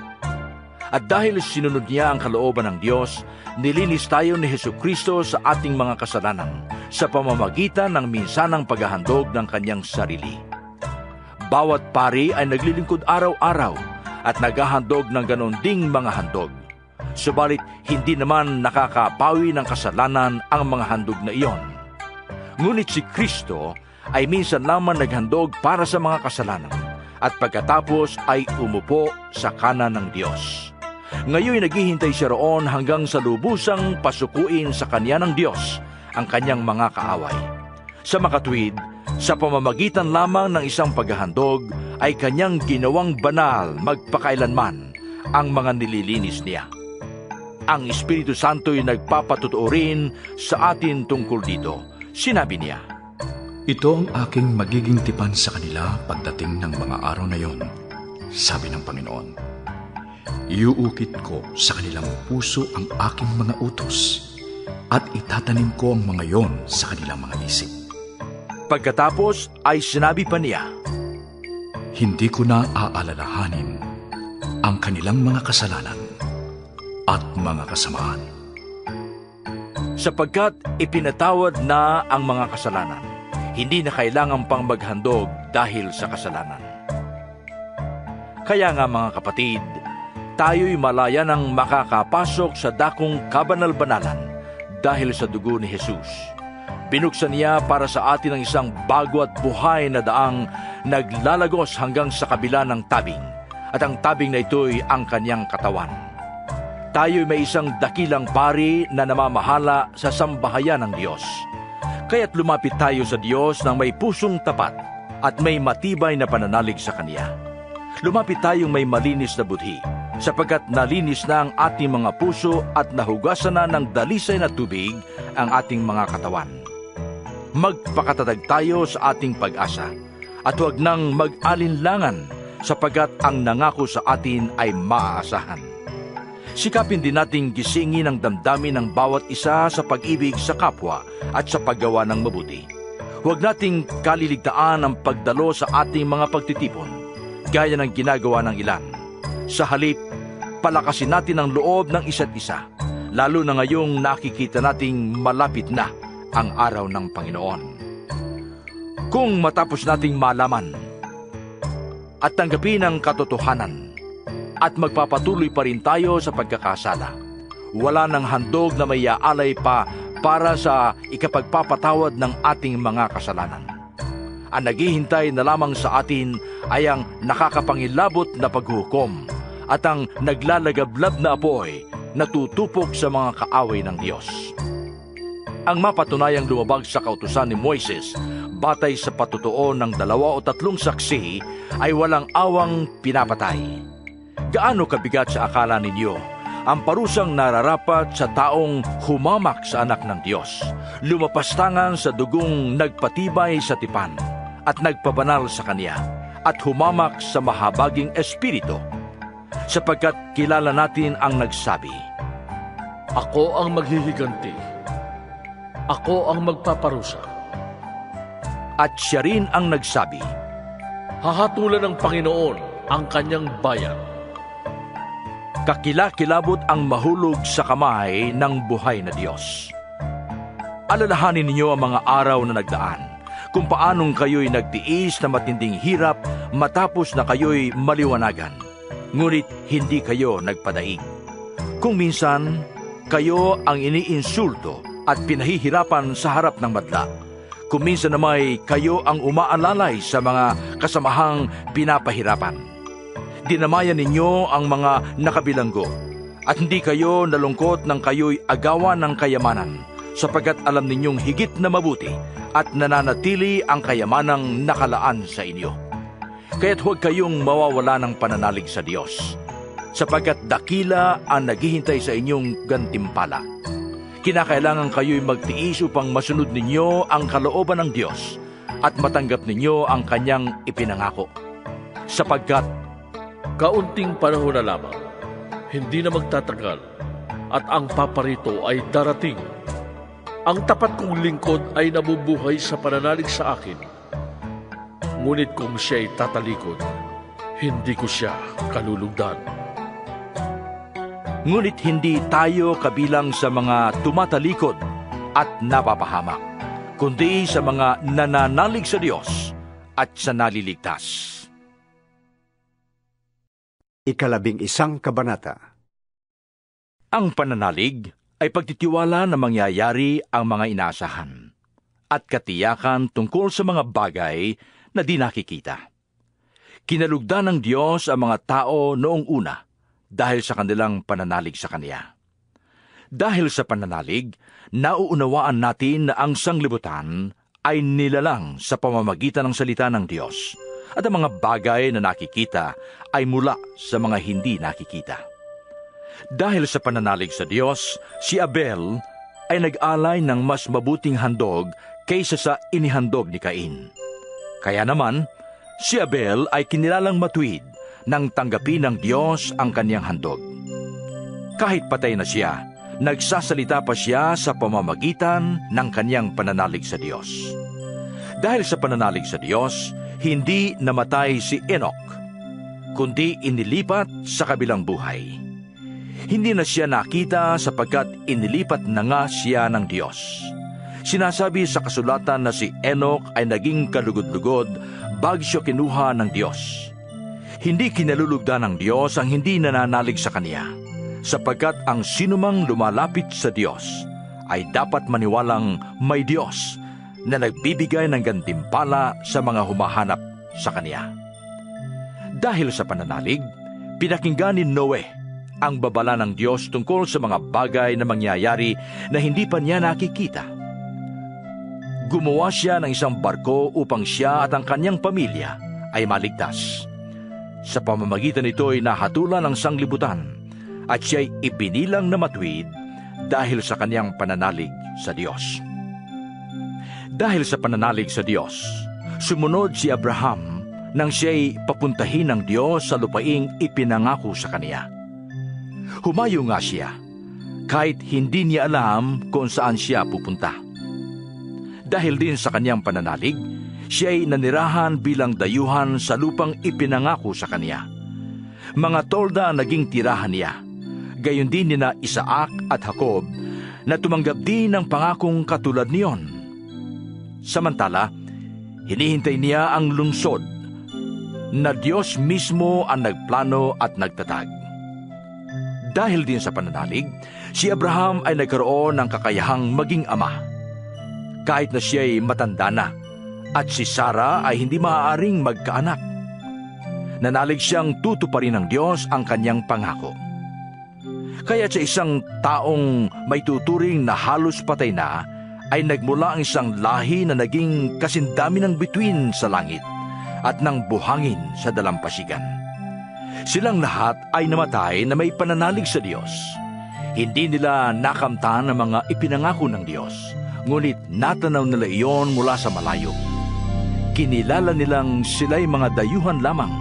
At dahil sinunod niya ang kalooban ng Diyos, nilinis tayo ni Hesukristo sa ating mga kasalanan sa pamamagitan ng minsanang paghahandog ng kanyang sarili. Bawat pari ay naglilingkod araw-araw at naghahandog ng ganon ding mga handog. Subalit, hindi naman nakakapawi ng kasalanan ang mga handog na iyon. Ngunit si Kristo ay minsan lamang naghandog para sa mga kasalanan at pagkatapos ay umupo sa kanan ng Diyos. Ngayon naghihintay siya roon hanggang sa lubusang pasukuin sa kanya ng Diyos ang kanyang mga kaaway. Sa makatuwid, sa pamamagitan lamang ng isang paghahandog ay kanyang ginawang banal magpakailanman ang mga nililinis niya. Ang Espiritu Santo'y nagpapatutuo rin sa atin tungkol dito. Sinabi niya, "Ito ang aking magiging tipan sa kanila pagdating ng mga araw na yon," sabi ng Panginoon. "Iuukit ko sa kanilang puso ang aking mga utos at itatanim ko ang mga yon sa kanilang mga isip." Pagkatapos ay sinabi pa niya, "Hindi ko na aalalahanin ang kanilang mga kasalanan at mga kasamaan." Sapagkat ipinatawad na ang mga kasalanan, hindi na kailangan pang maghandog dahil sa kasalanan. Kaya nga mga kapatid, tayo'y malaya ng makakapasok sa dakong kabanal-banalan dahil sa dugo ni Jesus. Binuksan niya para sa atin ang isang bago at buhay na daang naglalagos hanggang sa kabila ng tabing, at ang tabing na ito'y ang kanyang katawan. Tayo'y may isang dakilang pari na namamahala sa sambahayan ng Diyos. Kaya't lumapit tayo sa Diyos ng may pusong tapat at may matibay na pananalig sa Kanya. Lumapit tayong may malinis na budhi, sapagkat nalinis na ang ating mga puso at nahugasan na ng dalisay na tubig ang ating mga katawan. Magpakatatag tayo sa ating pag-asa at huwag nang mag-alinlangan, sapagkat ang nangako sa atin ay maaasahan. Sikapin din nating gisingin ang damdamin ng bawat isa sa pag-ibig sa kapwa at sa paggawa ng mabuti. Huwag nating kaliligtaan ang pagdalo sa ating mga pagtitipon, gaya ng ginagawa ng ilan. Sa halip, palakasin natin ang loob ng isa't isa, lalo na ngayong nakikita nating malapit na ang araw ng Panginoon. Kung matapos nating malaman at tanggapin ang katotohanan, at magpapatuloy pa rin tayo sa pagkakasala, wala ng handog na may aalay pa para sa ikapagpapatawad ng ating mga kasalanan. Ang naghihintay na lamang sa atin ay ang nakakapangilabot na paghukom at ang naglalagablab na apoy na tutupok sa mga kaaway ng Diyos. Ang mapatunayang lumabag sa kautusan ni Moises batay sa patutuo ng 2 o 3 saksi ay walang awang pinapatay. Gaano kabigat sa akala ninyo ang parusang nararapat sa taong humamak sa anak ng Diyos, lumapastangan sa dugong nagpatibay sa tipan at nagpabanal sa Kanya, at humamak sa mahabaging espiritu, sapagkat kilala natin ang nagsabi, "Ako ang maghihiganti, ako ang magpaparusa." At siya rin ang nagsabi, "Hahatulan ng Panginoon ang kanyang bayan." Kakilakilabot ang mahulog sa kamay ng buhay na Diyos. Alalahanin ninyo ang mga araw na nagdaan, kung paanong kayo'y nagtiis na matinding hirap matapos na kayo'y maliwanagan, ngunit hindi kayo nagpadaig. Kung minsan, kayo ang iniinsulto at pinahihirapan sa harap ng madla. Kung minsan naman kayo ang umaalalay sa mga kasamahang pinapahirapan. Dinamayan ninyo ang mga nakabilanggo at hindi kayo nalungkot ng kayo'y agawan ng kayamanan, sapagkat alam ninyong higit na mabuti at nananatili ang kayamanang nakalaan sa inyo. Kaya't huwag kayong mawawala ng pananalig sa Diyos, sapagkat dakila ang naghihintay sa inyong gantimpala. Kinakailangan kayo'y magtiis upang masunod ninyo ang kalooban ng Diyos at matanggap ninyo ang Kanyang ipinangako, sapagkat kaunting panahon na lamang, hindi na magtatagal, at ang paparito ay darating. Ang tapat kong lingkod ay nabubuhay sa pananalig sa akin, ngunit kung siya'y tatalikod, hindi ko siya kalulugdan. Ngunit hindi tayo kabilang sa mga tumatalikod at napapahamak, kundi sa mga nananalig sa Diyos at sa naliligtas. Ikalabing-isang kabanata. Ang pananalig ay pagtitiwala na mangyayari ang mga inaasahan at katiyakan tungkol sa mga bagay na di nakikita. Kinalugdan ng Diyos ang mga tao noong una dahil sa kanilang pananalig sa Kanya. Dahil sa pananalig, nauunawaan natin na ang sanglibutan ay nilalang sa pamamagitan ng salita ng Diyos, at ang mga bagay na nakikita ay mula sa mga hindi nakikita. Dahil sa pananalig sa Diyos, si Abel ay nag-alay ng mas mabuting handog kaysa sa inihandog ni Cain. Kaya naman, si Abel ay kinilalang matuwid nang tanggapin ng Diyos ang kanyang handog. Kahit patay na siya, nagsasalita pa siya sa pamamagitan ng kanyang pananalig sa Diyos. Dahil sa pananalig sa Diyos, hindi namatay si Enoch, kundi inilipat sa kabilang buhay. Hindi na siya nakita sapagkat inilipat na nga siya ng Diyos. Sinasabi sa kasulatan na si Enoch ay naging kalugod-lugod bago siya kinuha ng Diyos. Hindi kinalulugdan ng Diyos ang hindi nananalig sa Kanya, sapagkat ang sinumang lumalapit sa Diyos ay dapat maniwalang may Diyos na nagbibigay ng gantimpala sa mga humahanap sa Kanya. Dahil sa pananalig, pinakinggan ni Noe ang babala ng Diyos tungkol sa mga bagay na mangyayari na hindi pa niya nakikita. Gumawa siya ng isang barko upang siya at ang kanyang pamilya ay maligtas. Sa pamamagitan nito ay nahatulan ang sanglibutan at siya'y ibinilang na matuwid dahil sa kanyang pananalig sa Diyos. Dahil sa pananalig sa Diyos, sumunod si Abraham nang siya'y papuntahin ng Diyos sa lupaing ipinangako sa kanya. Humayo nga siya, kahit hindi niya alam kung saan siya pupunta. Dahil din sa kanyang pananalig, siya'y nanirahan bilang dayuhan sa lupang ipinangako sa kanya. Mga tolda ang naging tirahan niya, gayon din nina Isaac at Jacob na tumanggap din ng pangakong katulad niyon. Samantala, hinihintay niya ang lungsod na Diyos mismo ang nagplano at nagtatag. Dahil din sa pananalig, si Abraham ay nagkaroon ng kakayahang maging ama. Kahit na siya ay matanda na, at si Sarah ay hindi maaaring magkaanak. Nanalig siyang tutuparin ng Diyos ang kanyang pangako. Kaya't sa isang taong may tuturing na halos patay na, ay nagmula ang isang lahi na naging kasindami ng bituin sa langit at ng buhangin sa dalampasigan. Silang lahat ay namatay na may pananalig sa Diyos. Hindi nila nakamtan ang mga ipinangako ng Diyos, ngunit natanaw nila iyon mula sa malayo. Kinilala nilang sila'y mga dayuhan lamang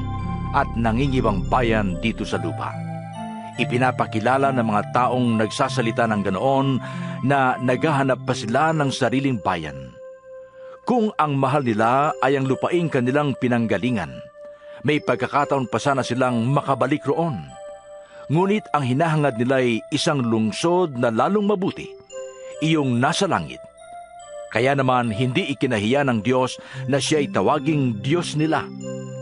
at nangingibang bayan dito sa lupa. Ipinapakilala ng mga taong nagsasalita ng ganoon na naghahanap pa sila ng sariling bayan. Kung ang mahal nila ay ang lupaing kanilang pinanggalingan, may pagkakataon pa sana silang makabalik roon. Ngunit ang hinahangad nila ay isang lungsod na lalong mabuti, iyong nasa langit. Kaya naman hindi ikinahiya ng Diyos na siya'y tawaging Diyos nila,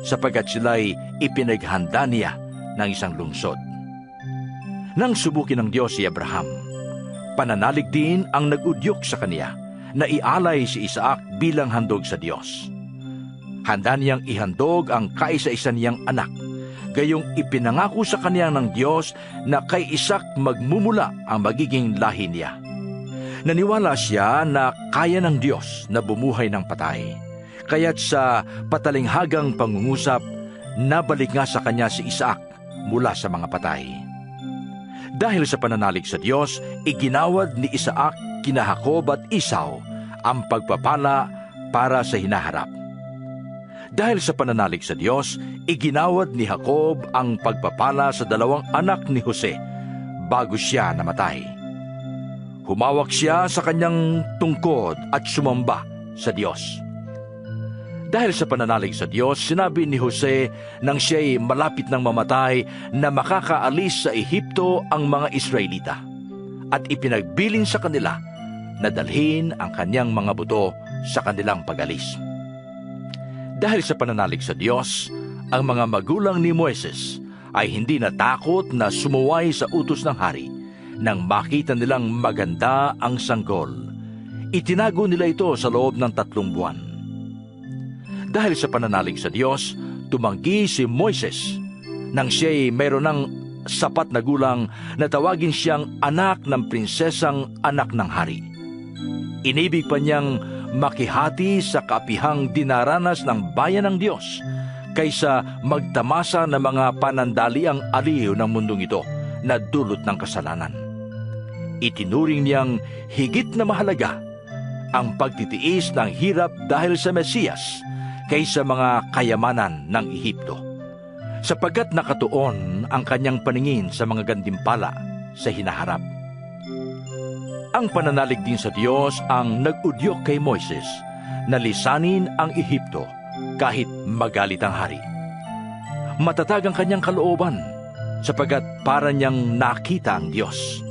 sapagkat sila'y ipinaghanda niya ng isang lungsod. Nang subukin ng Diyos si Abraham, pananalig din ang nag-udyok sa kanya na ialay si Isaac bilang handog sa Diyos. Handa niyang ihandog ang kaisa-isa niyang anak, gayong ipinangako sa kanya ng Diyos na kay Isaac magmumula ang magiging lahi niya. Naniwala siya na kaya ng Diyos na bumuhay ng patay. Kaya't sa patalinghagang pangungusap, nabalik nga sa kanya si Isaac mula sa mga patay. Dahil sa pananalig sa Diyos, iginawad ni Isaac kina Jacob at Esau ang pagpapala para sa hinaharap. Dahil sa pananalig sa Diyos, iginawad ni Jacob ang pagpapala sa dalawang anak ni Jose bago siya namatay. Humawak siya sa kanyang tungkod at sumamba sa Diyos. Dahil sa pananalig sa Diyos, sinabi ni Jose nang siya'y malapit ng mamatay na makakaalis sa Ehipto ang mga Israelita at ipinagbilin sa kanila na dalhin ang kanyang mga buto sa kanilang pag-alis. Dahil sa pananalig sa Diyos, ang mga magulang ni Moises ay hindi natakot na sumuway sa utos ng hari nang makita nilang maganda ang sanggol. Itinago nila ito sa loob ng 3 buwan. Dahil sa pananalig sa Diyos, tumanggi si Moises nang siya'y mayroon ng sapat na gulang na tawagin siyang anak ng prinsesang anak ng hari. Inibig pa niyang makihati sa kapihang dinaranas ng bayan ng Diyos kaysa magtamasa ng mga panandaliang aliw ng mundong ito na dulot ng kasalanan. Itinuring niyang higit na mahalaga ang pagtitiis ng hirap dahil sa Mesiyas kaysa mga kayamanan ng Ehipto, sapagkat nakatuon ang kanyang paningin sa mga gantimpala sa hinaharap. Ang pananalig din sa Diyos ang nag-udyok kay Moises na lisanin ang Ehipto kahit magalit ang hari. Matatag ang kanyang kalooban, sapagkat para niyang nakita ang Diyos.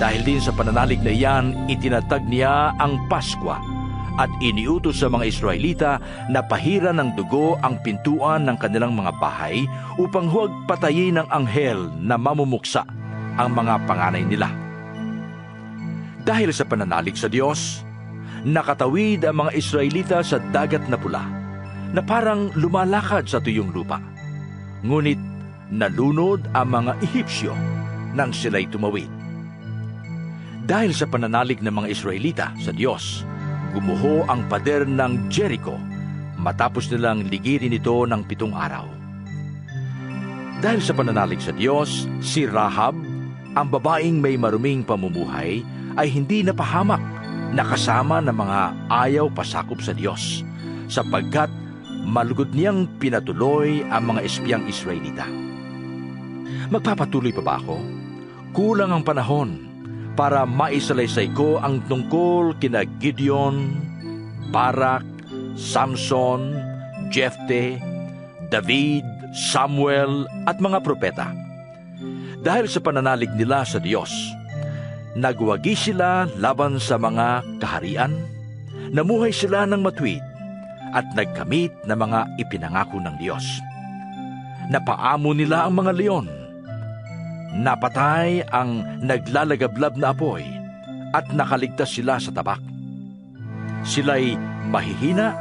Dahil din sa pananalig na iyan, itinatag niya ang Paskwa at iniutos sa mga Israelita na pahiran ng dugo ang pintuan ng kanilang mga bahay upang huwag patayin ng anghel na mamumuksa ang mga panganay nila. Dahil sa pananalig sa Diyos, nakatawid ang mga Israelita sa dagat na pula na parang lumalakad sa tuyong lupa. Ngunit nalunod ang mga Ehipsyo nang sila'y tumawid. Dahil sa pananalig ng mga Israelita sa Diyos, gumuho ang pader ng Jericho matapos nilang ligirin ito ng 7 araw. Dahil sa pananalig sa Diyos, si Rahab, ang babaeng may maruming pamumuhay, ay hindi napahamak na kasama ng mga ayaw pasakop sa Diyos, sapagkat malugod niyang pinatuloy ang mga espiyang Israelita. Magpapatuloy pa ba ako? Kulang ang panahon para maisalaysay ko ang tungkol kina Gideon, Barak, Samson, Jephte, David, Samuel at mga propeta. Dahil sa pananalig nila sa Diyos, nagwagi sila laban sa mga kaharian, namuhay sila ng matuwid at nagkamit ng mga ipinangako ng Diyos. Napaamo nila ang mga leon, Napatay ang naglalagablab na apoy at nakaligtas sila sa tabak. Sila'y mahihina,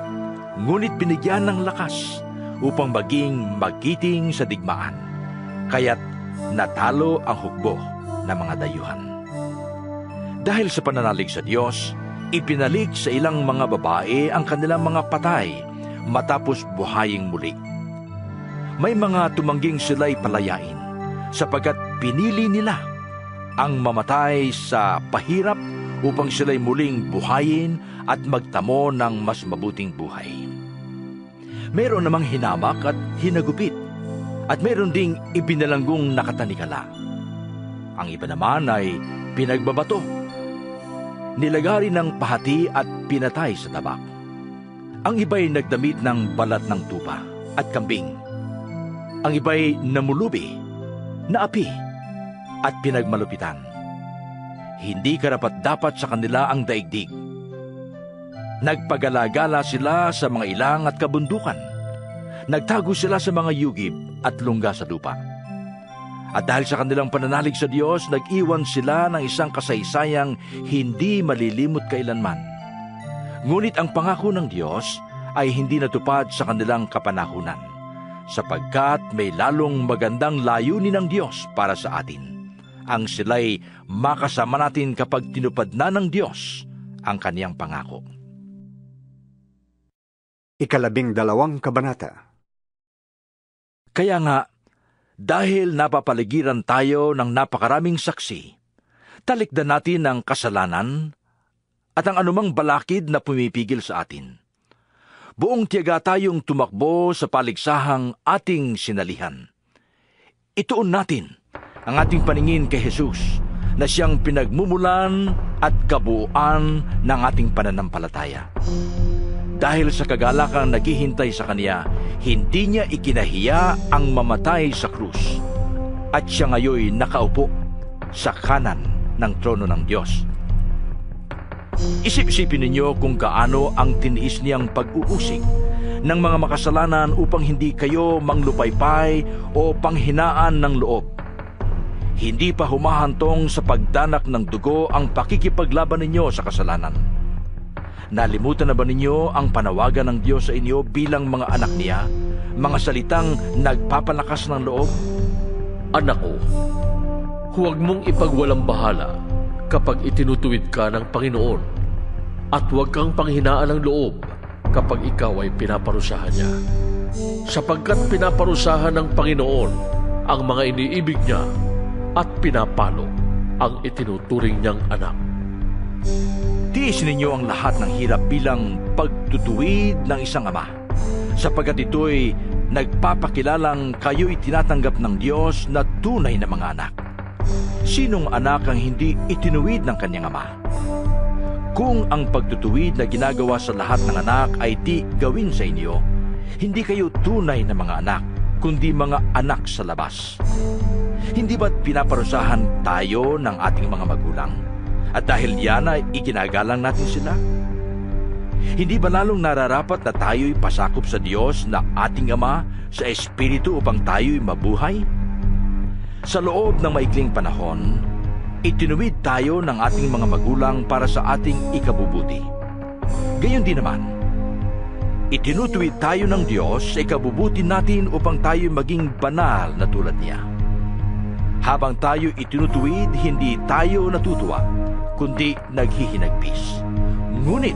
ngunit binigyan ng lakas upang maging magiting sa digmaan. Kaya't natalo ang hukbo ng mga dayuhan. Dahil sa pananalig sa Diyos, ipinalig sa ilang mga babae ang kanilang mga patay matapos buhaying muli. May mga tumangging sila'y palayain sapagkat pinili nila ang mamatay sa pahirap upang sila'y muling buhayin at magtamo ng mas mabuting buhay. Mayroon namang hinamak at hinagupit, at mayroon ding ibinalanggong nakatanikala. Ang iba naman ay pinagbabato, nilagari ng pahati at pinatay sa tabak. Ang iba'y nagdamit ng balat ng tupa at kambing. Ang iba'y namulubi, naapi, at pinagmalupitan. Hindi karapat-dapat sa kanila ang daigdig. Nagpagalagala sila sa mga ilang at kabundukan. Nagtago sila sa mga yugib at lungga sa lupa. At dahil sa kanilang pananalig sa Diyos, nag-iwan sila ng isang kasaysayang hindi malilimot kailanman. Ngunit ang pangako ng Diyos ay hindi natupad sa kanilang kapanahunan, sapagkat may lalong magandang layunin ng Diyos para sa atin, ang sila'y makasama natin kapag tinupad na ng Diyos ang kaniyang pangako. Ikalabing-dalawang kabanata. Kaya nga, dahil napapaligiran tayo ng napakaraming saksi, talikdan natin ang kasalanan at ang anumang balakid na pumipigil sa atin. Buong tiyaga tayong tumakbo sa paligsahang ating sinalihan. Ituon natin ang ating paningin kay Jesus na siyang pinagmumulan at kabuuan ng ating pananampalataya. Dahil sa kagalakang naghihintay sa Kanya, hindi Niya ikinahiya ang mamatay sa krus, at siya ngayoy nakaupo sa kanan ng trono ng Diyos. Isip-isipin ninyo kung gaano ang tiniis Niyang pag-uusig ng mga makasalanan upang hindi kayo manglupaypay o panghinaan ng loob. Hindi pa humahantong sa pagdanak ng dugo ang pakikipaglaban ninyo sa kasalanan. Nalimutan na ba ninyo ang panawagan ng Diyos sa inyo bilang mga anak Niya, mga salitang nagpapalakas ng loob? Anak ko, huwag mong ipagwalang bahala kapag itinutuwid ka ng Panginoon, at huwag kang panghinaan ng loob kapag ikaw ay pinaparusahan Niya. Sapagkat pinaparusahan ng Panginoon ang mga iniibig Niya, at pinapalo ang itinuturing Niyang anak. Tiis ninyo ang lahat ng hirap bilang pagtutuwid ng isang ama, sapagkat ito'y nagpapakilalang kayo'y tinatanggap ng Diyos na tunay na mga anak. Sinong anak ang hindi itinuwid ng kanyang ama? Kung ang pagtutuwid na ginagawa sa lahat ng anak ay di gawin sa inyo, hindi kayo tunay na mga anak, kundi mga anak sa labas. Hindi ba't pinaparusahan tayo ng ating mga magulang? At dahil yan ay ikinagalang natin sila? Hindi ba lalong nararapat na tayo'y pasakop sa Diyos na ating Ama sa Espiritu upang tayo'y mabuhay? Sa loob ng maikling panahon, itinuwid tayo ng ating mga magulang para sa ating ikabubuti. Gayon din naman, itinutuwid tayo ng Diyos sa ikabubuti natin upang tayo'y maging banal na tulad Niya. Habang tayo itinutuwid, hindi tayo natutuwa, kundi naghihinagpis. Ngunit,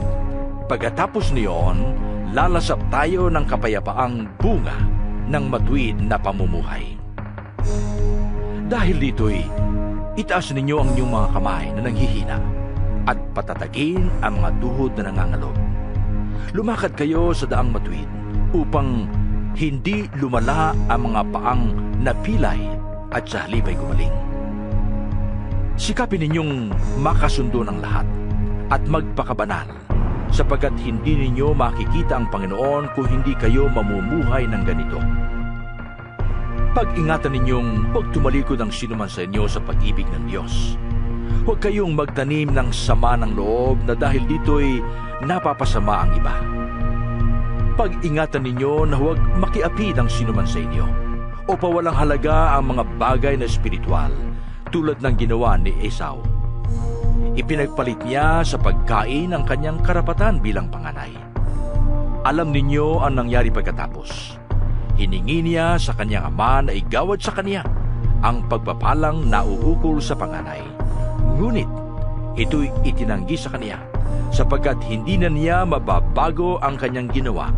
pagkatapos niyon, lalasap tayo ng kapayapaang bunga ng matuwid na pamumuhay. Dahil dito'y, itaas ninyo ang inyong mga kamay na nanghihina at patatagin ang mga tuhod na nangangalog. Lumakad kayo sa daang matuwid upang hindi lumala ang mga paang napilay at sa halip ay gumaling. Sikapin ninyong makasundo ng lahat at magpakabanal, sapagkat hindi ninyo makikita ang Panginoon kung hindi kayo mamumuhay ng ganito. Pag-ingatan ninyong huwag tumalikod ang sinuman sa inyo sa pag-ibig ng Diyos. Huwag kayong magtanim ng sama ng loob na dahil dito'y napapasama ang iba. Pag-ingatan ninyo na huwag makiapid ang sinuman sa inyo o pawalang halaga ang mga bagay na espiritual tulad ng ginawa ni Esau. Ipinagpalit niya sa pagkain ang kanyang karapatan bilang panganay. Alam ninyo ang nangyari pagkatapos. Hiningi niya sa kanyang ama na igawad sa kanya ang pagpapalang nauukol sa panganay. Ngunit ito'y itinanggi sa kanya sapagkat hindi na niya mababago ang kanyang ginawa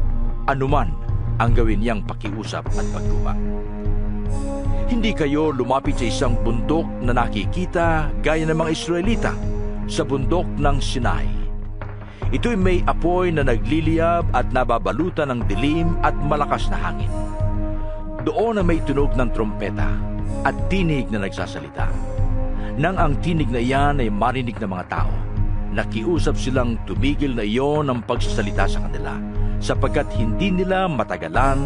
anuman ang gawin niyang pakiusap at pagkuha. Hindi kayo lumapit sa isang bundok na nakikita gaya ng mga Israelita sa bundok ng Sinai. Ito'y may apoy na nagliliyab at nababalutan ng dilim at malakas na hangin. Doon na may tunog ng trompeta at tinig na nagsasalita. Nang ang tinig na iyan ay marinig ng mga tao, nakiusap silang tumigil na iyon ang pagsasalita sa kanila sapagkat hindi nila matagalan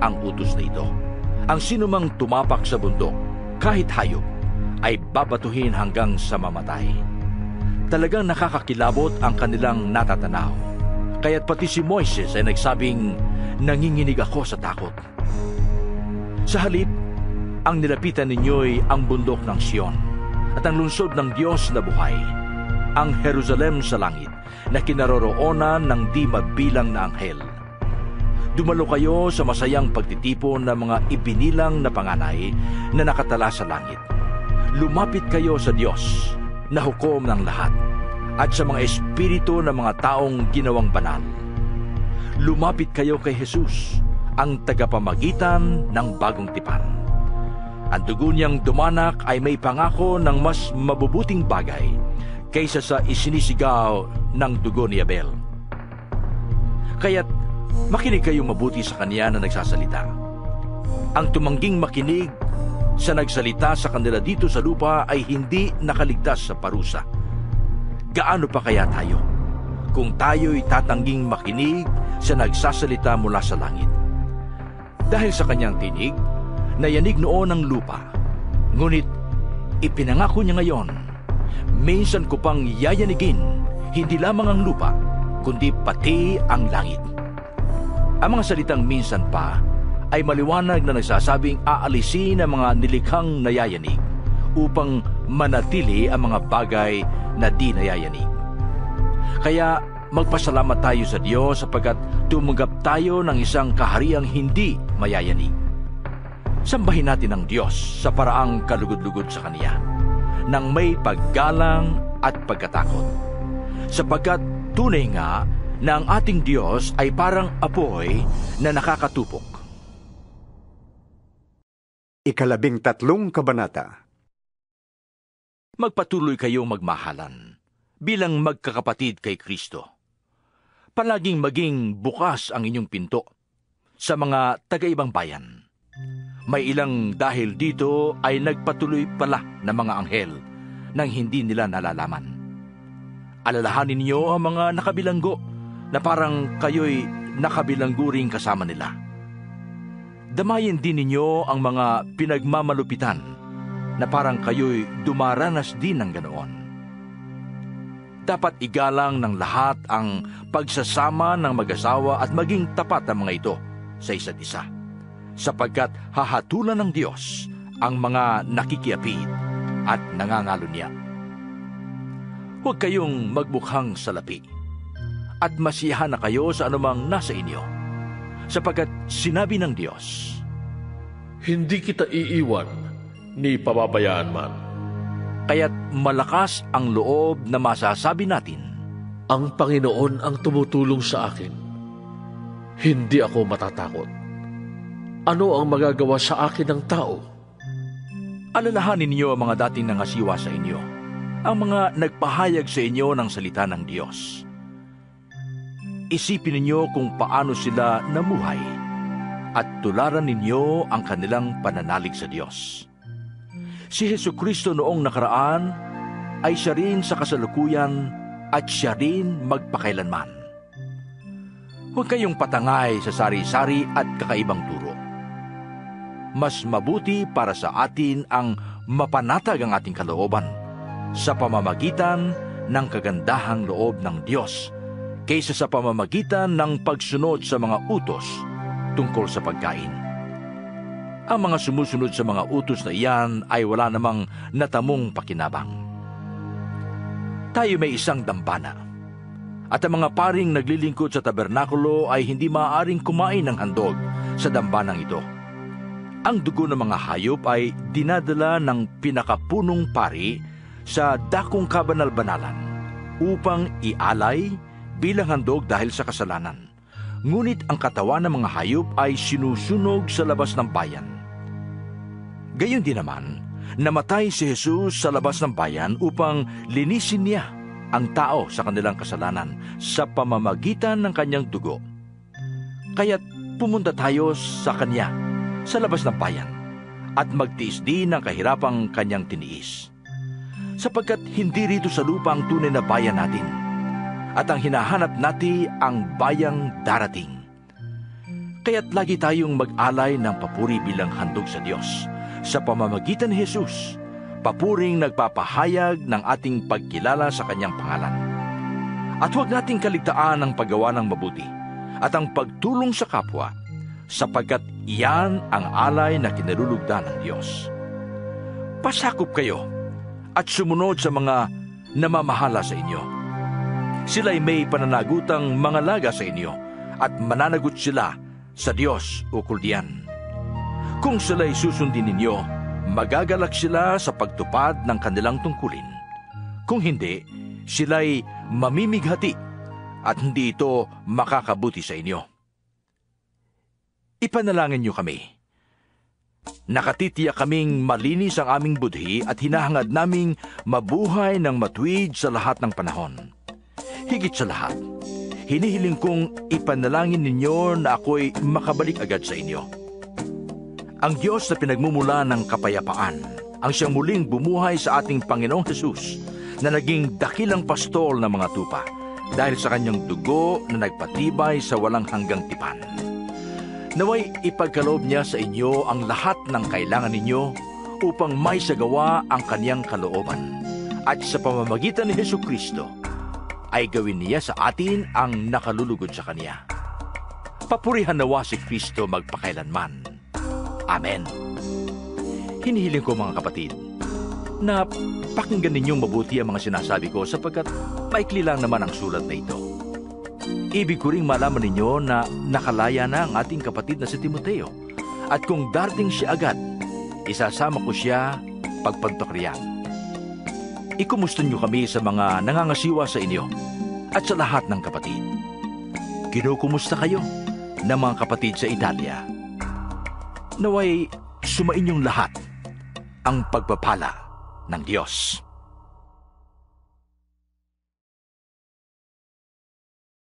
ang utos na ito. Ang sinumang tumapak sa bundok, kahit hayop, ay babatuhin hanggang sa mamatay. Talagang nakakakilabot ang kanilang natatanaw. Kaya't pati si Moises ay nagsabing, nanginginig ako sa takot. Sa halip, ang nilapitan ninyo'y ang bundok ng Sion at ang lungsod ng Diyos na buhay, ang Jerusalem sa langit na kinaroroonan ng di mabilang na anghel. Dumalo kayo sa masayang pagtitipon ng mga ibinilang na panganay na nakatala sa langit. Lumapit kayo sa Diyos na hukom ng lahat at sa mga espiritu ng mga taong ginawang banal. Lumapit kayo kay Jesus, ang tagapamagitan ng bagong tipan. Ang dugo niyang dumanak ay may pangako ng mas mabubuting bagay kaysa sa isinisigaw ng dugo ni Abel. Kaya't makinig kayong mabuti sa kanya na nagsasalita. Ang tumangging makinig sa nagsalita sa kanila dito sa lupa ay hindi nakaligtas sa parusa. Gaano pa kaya tayo kung tayo'y tatangging makinig sa nagsasalita mula sa langit? Dahil sa kanyang tinig, nayanig noon ang lupa. Ngunit ipinangako niya ngayon, minsan ko pang yayanigin hindi lamang ang lupa, kundi pati ang langit. Ang mga salitang minsan pa ay maliwanag na nagsasabing aalisin ang mga nilikhang nayayanig upang manatili ang mga bagay na di nayayanig. Kaya magpasalamat tayo sa Diyos sapagkat tumanggap tayo ng isang kahariang hindi mayayanig. Sambahin natin ang Diyos sa paraang kalugod-lugod sa Kanya, nang may paggalang at pagkatakot. Sapagkat tunay nga na ang ating Diyos ay parang apoy na nakakatupok. Ikalabing-3 kabanata. Magpatuloy kayong magmahalan bilang magkakapatid kay Kristo. Palaging maging bukas ang inyong pinto sa mga taga-ibang bayan. May ilang dahil dito ay nagpatuloy pala ng mga anghel nang hindi nila nalalaman. Alalahanin niyo ang mga nakabilanggo na parang kayo'y nakabilanggo ring kasama nila. Damayin din ninyo ang mga pinagmamalupitan na parang kayo'y dumaranas din ng ganoon. Dapat igalang ng lahat ang pagsasama ng mag-asawa at maging tapat ang mga ito sa isa't isa, sapagkat hahatulan ng Diyos ang mga nakikiapid at nangangalunya. Huwag kayong magbukhang salapi, at masiyahan na kayo sa anumang nasa inyo, sapagkat sinabi ng Diyos, hindi kita iiwan ni pababayaan man. Kaya't malakas ang loob na masasabi natin, ang Panginoon ang tumutulong sa akin. Hindi ako matatakot. Ano ang magagawa sa akin ng tao? Alalahanin niyo ang mga dating nangasiwa sa inyo, ang mga nagpahayag sa inyo ng salita ng Diyos. Isipin ninyo kung paano sila namuhay at tularan ninyo ang kanilang pananalig sa Diyos. Si Jesucristo noong nakaraan ay siya rin sa kasalukuyan at siya rin magpakailanman. Huwag kayong patangay sa sari-sari at kakaibang turo. Mas mabuti para sa atin ang mapanatag ang ating kalooban sa pamamagitan ng kagandahang loob ng Diyos kaysa sa pamamagitan ng pagsunod sa mga utos tungkol sa pagkain. Ang mga sumusunod sa mga utos na iyan ay wala namang natamong pakinabang. Tayo may isang dampana, at ang mga paring naglilingkod sa tabernakulo ay hindi maaaring kumain ng handog sa dambanang ito. Ang dugo ng mga hayop ay dinadala ng pinakapunong pari sa dakong kabanal-banalan upang ialay bilang handog dahil sa kasalanan. Ngunit ang katawan ng mga hayop ay sinusunog sa labas ng bayan. Gayon din naman, namatay si Jesus sa labas ng bayan upang linisin niya ang tao sa kanilang kasalanan sa pamamagitan ng kanyang dugo. Kaya't pumunta tayo sa kanya sa labas ng bayan at magtiis din ng kahirapang kanyang tiniis. Sapagkat hindi rito sa lupa ang tunay na bayan natin at ang hinahanap natin ang bayang darating. Kaya't lagi tayong mag-alay ng papuri bilang handog sa Diyos sa pamamagitan ni Jesus, papuring nagpapahayag ng ating pagkilala sa kanyang pangalan. At huwag nating kaligtaan ang paggawa ng mabuti at ang pagtulong sa kapwa, sapagkat iyan ang alay na kinalulugdan ng Diyos. Pasakop kayo at sumunod sa mga namamahala sa inyo. Sila'y may pananagutang mangalaga sa inyo at mananagot sila sa Diyos ukol diyan. Kung sila'y susundin ninyo, magagalak sila sa pagtupad ng kanilang tungkulin. Kung hindi, sila'y mamimighati at hindi ito makakabuti sa inyo. Ipanalangin niyo kami. Nakatitiyak kaming malinis ang aming budhi at hinahangad naming mabuhay ng matuwid sa lahat ng panahon. Higit sa lahat, hinihiling kong ipanalangin ninyo na ako'y makabalik agad sa inyo. Ang Diyos na pinagmumula ng kapayapaan, ang siyang muling bumuhay sa ating Panginoong Hesus na naging dakilang pastol ng mga tupa dahil sa kanyang dugo na nagpatibay sa walang hanggang tipan. Naway ipagkaloob niya sa inyo ang lahat ng kailangan ninyo upang maisagawa ang kaniyang kalooban. At sa pamamagitan ni Hesukristo ay gawin niya sa atin ang nakalulugod sa kaniya. Papurihan nawa si Kristo magpakailanman. Amen. Hinihiling ko mga kapatid na pakinggan ninyong mabuti ang mga sinasabi ko sapagkat maikli lang naman ang sulat na ito. Ibig ko ring malaman ninyo na nakalaya na ang ating kapatid na si Timoteo. At kung darating siya agad, isasama ko siya pagpantakriyan. Ikumusta niyo kami sa mga nangangasiwa sa inyo at sa lahat ng kapatid. Kinukumusta kayo ng mga kapatid sa Italia. Naway sumainyong lahat ang pagpapala ng Diyos.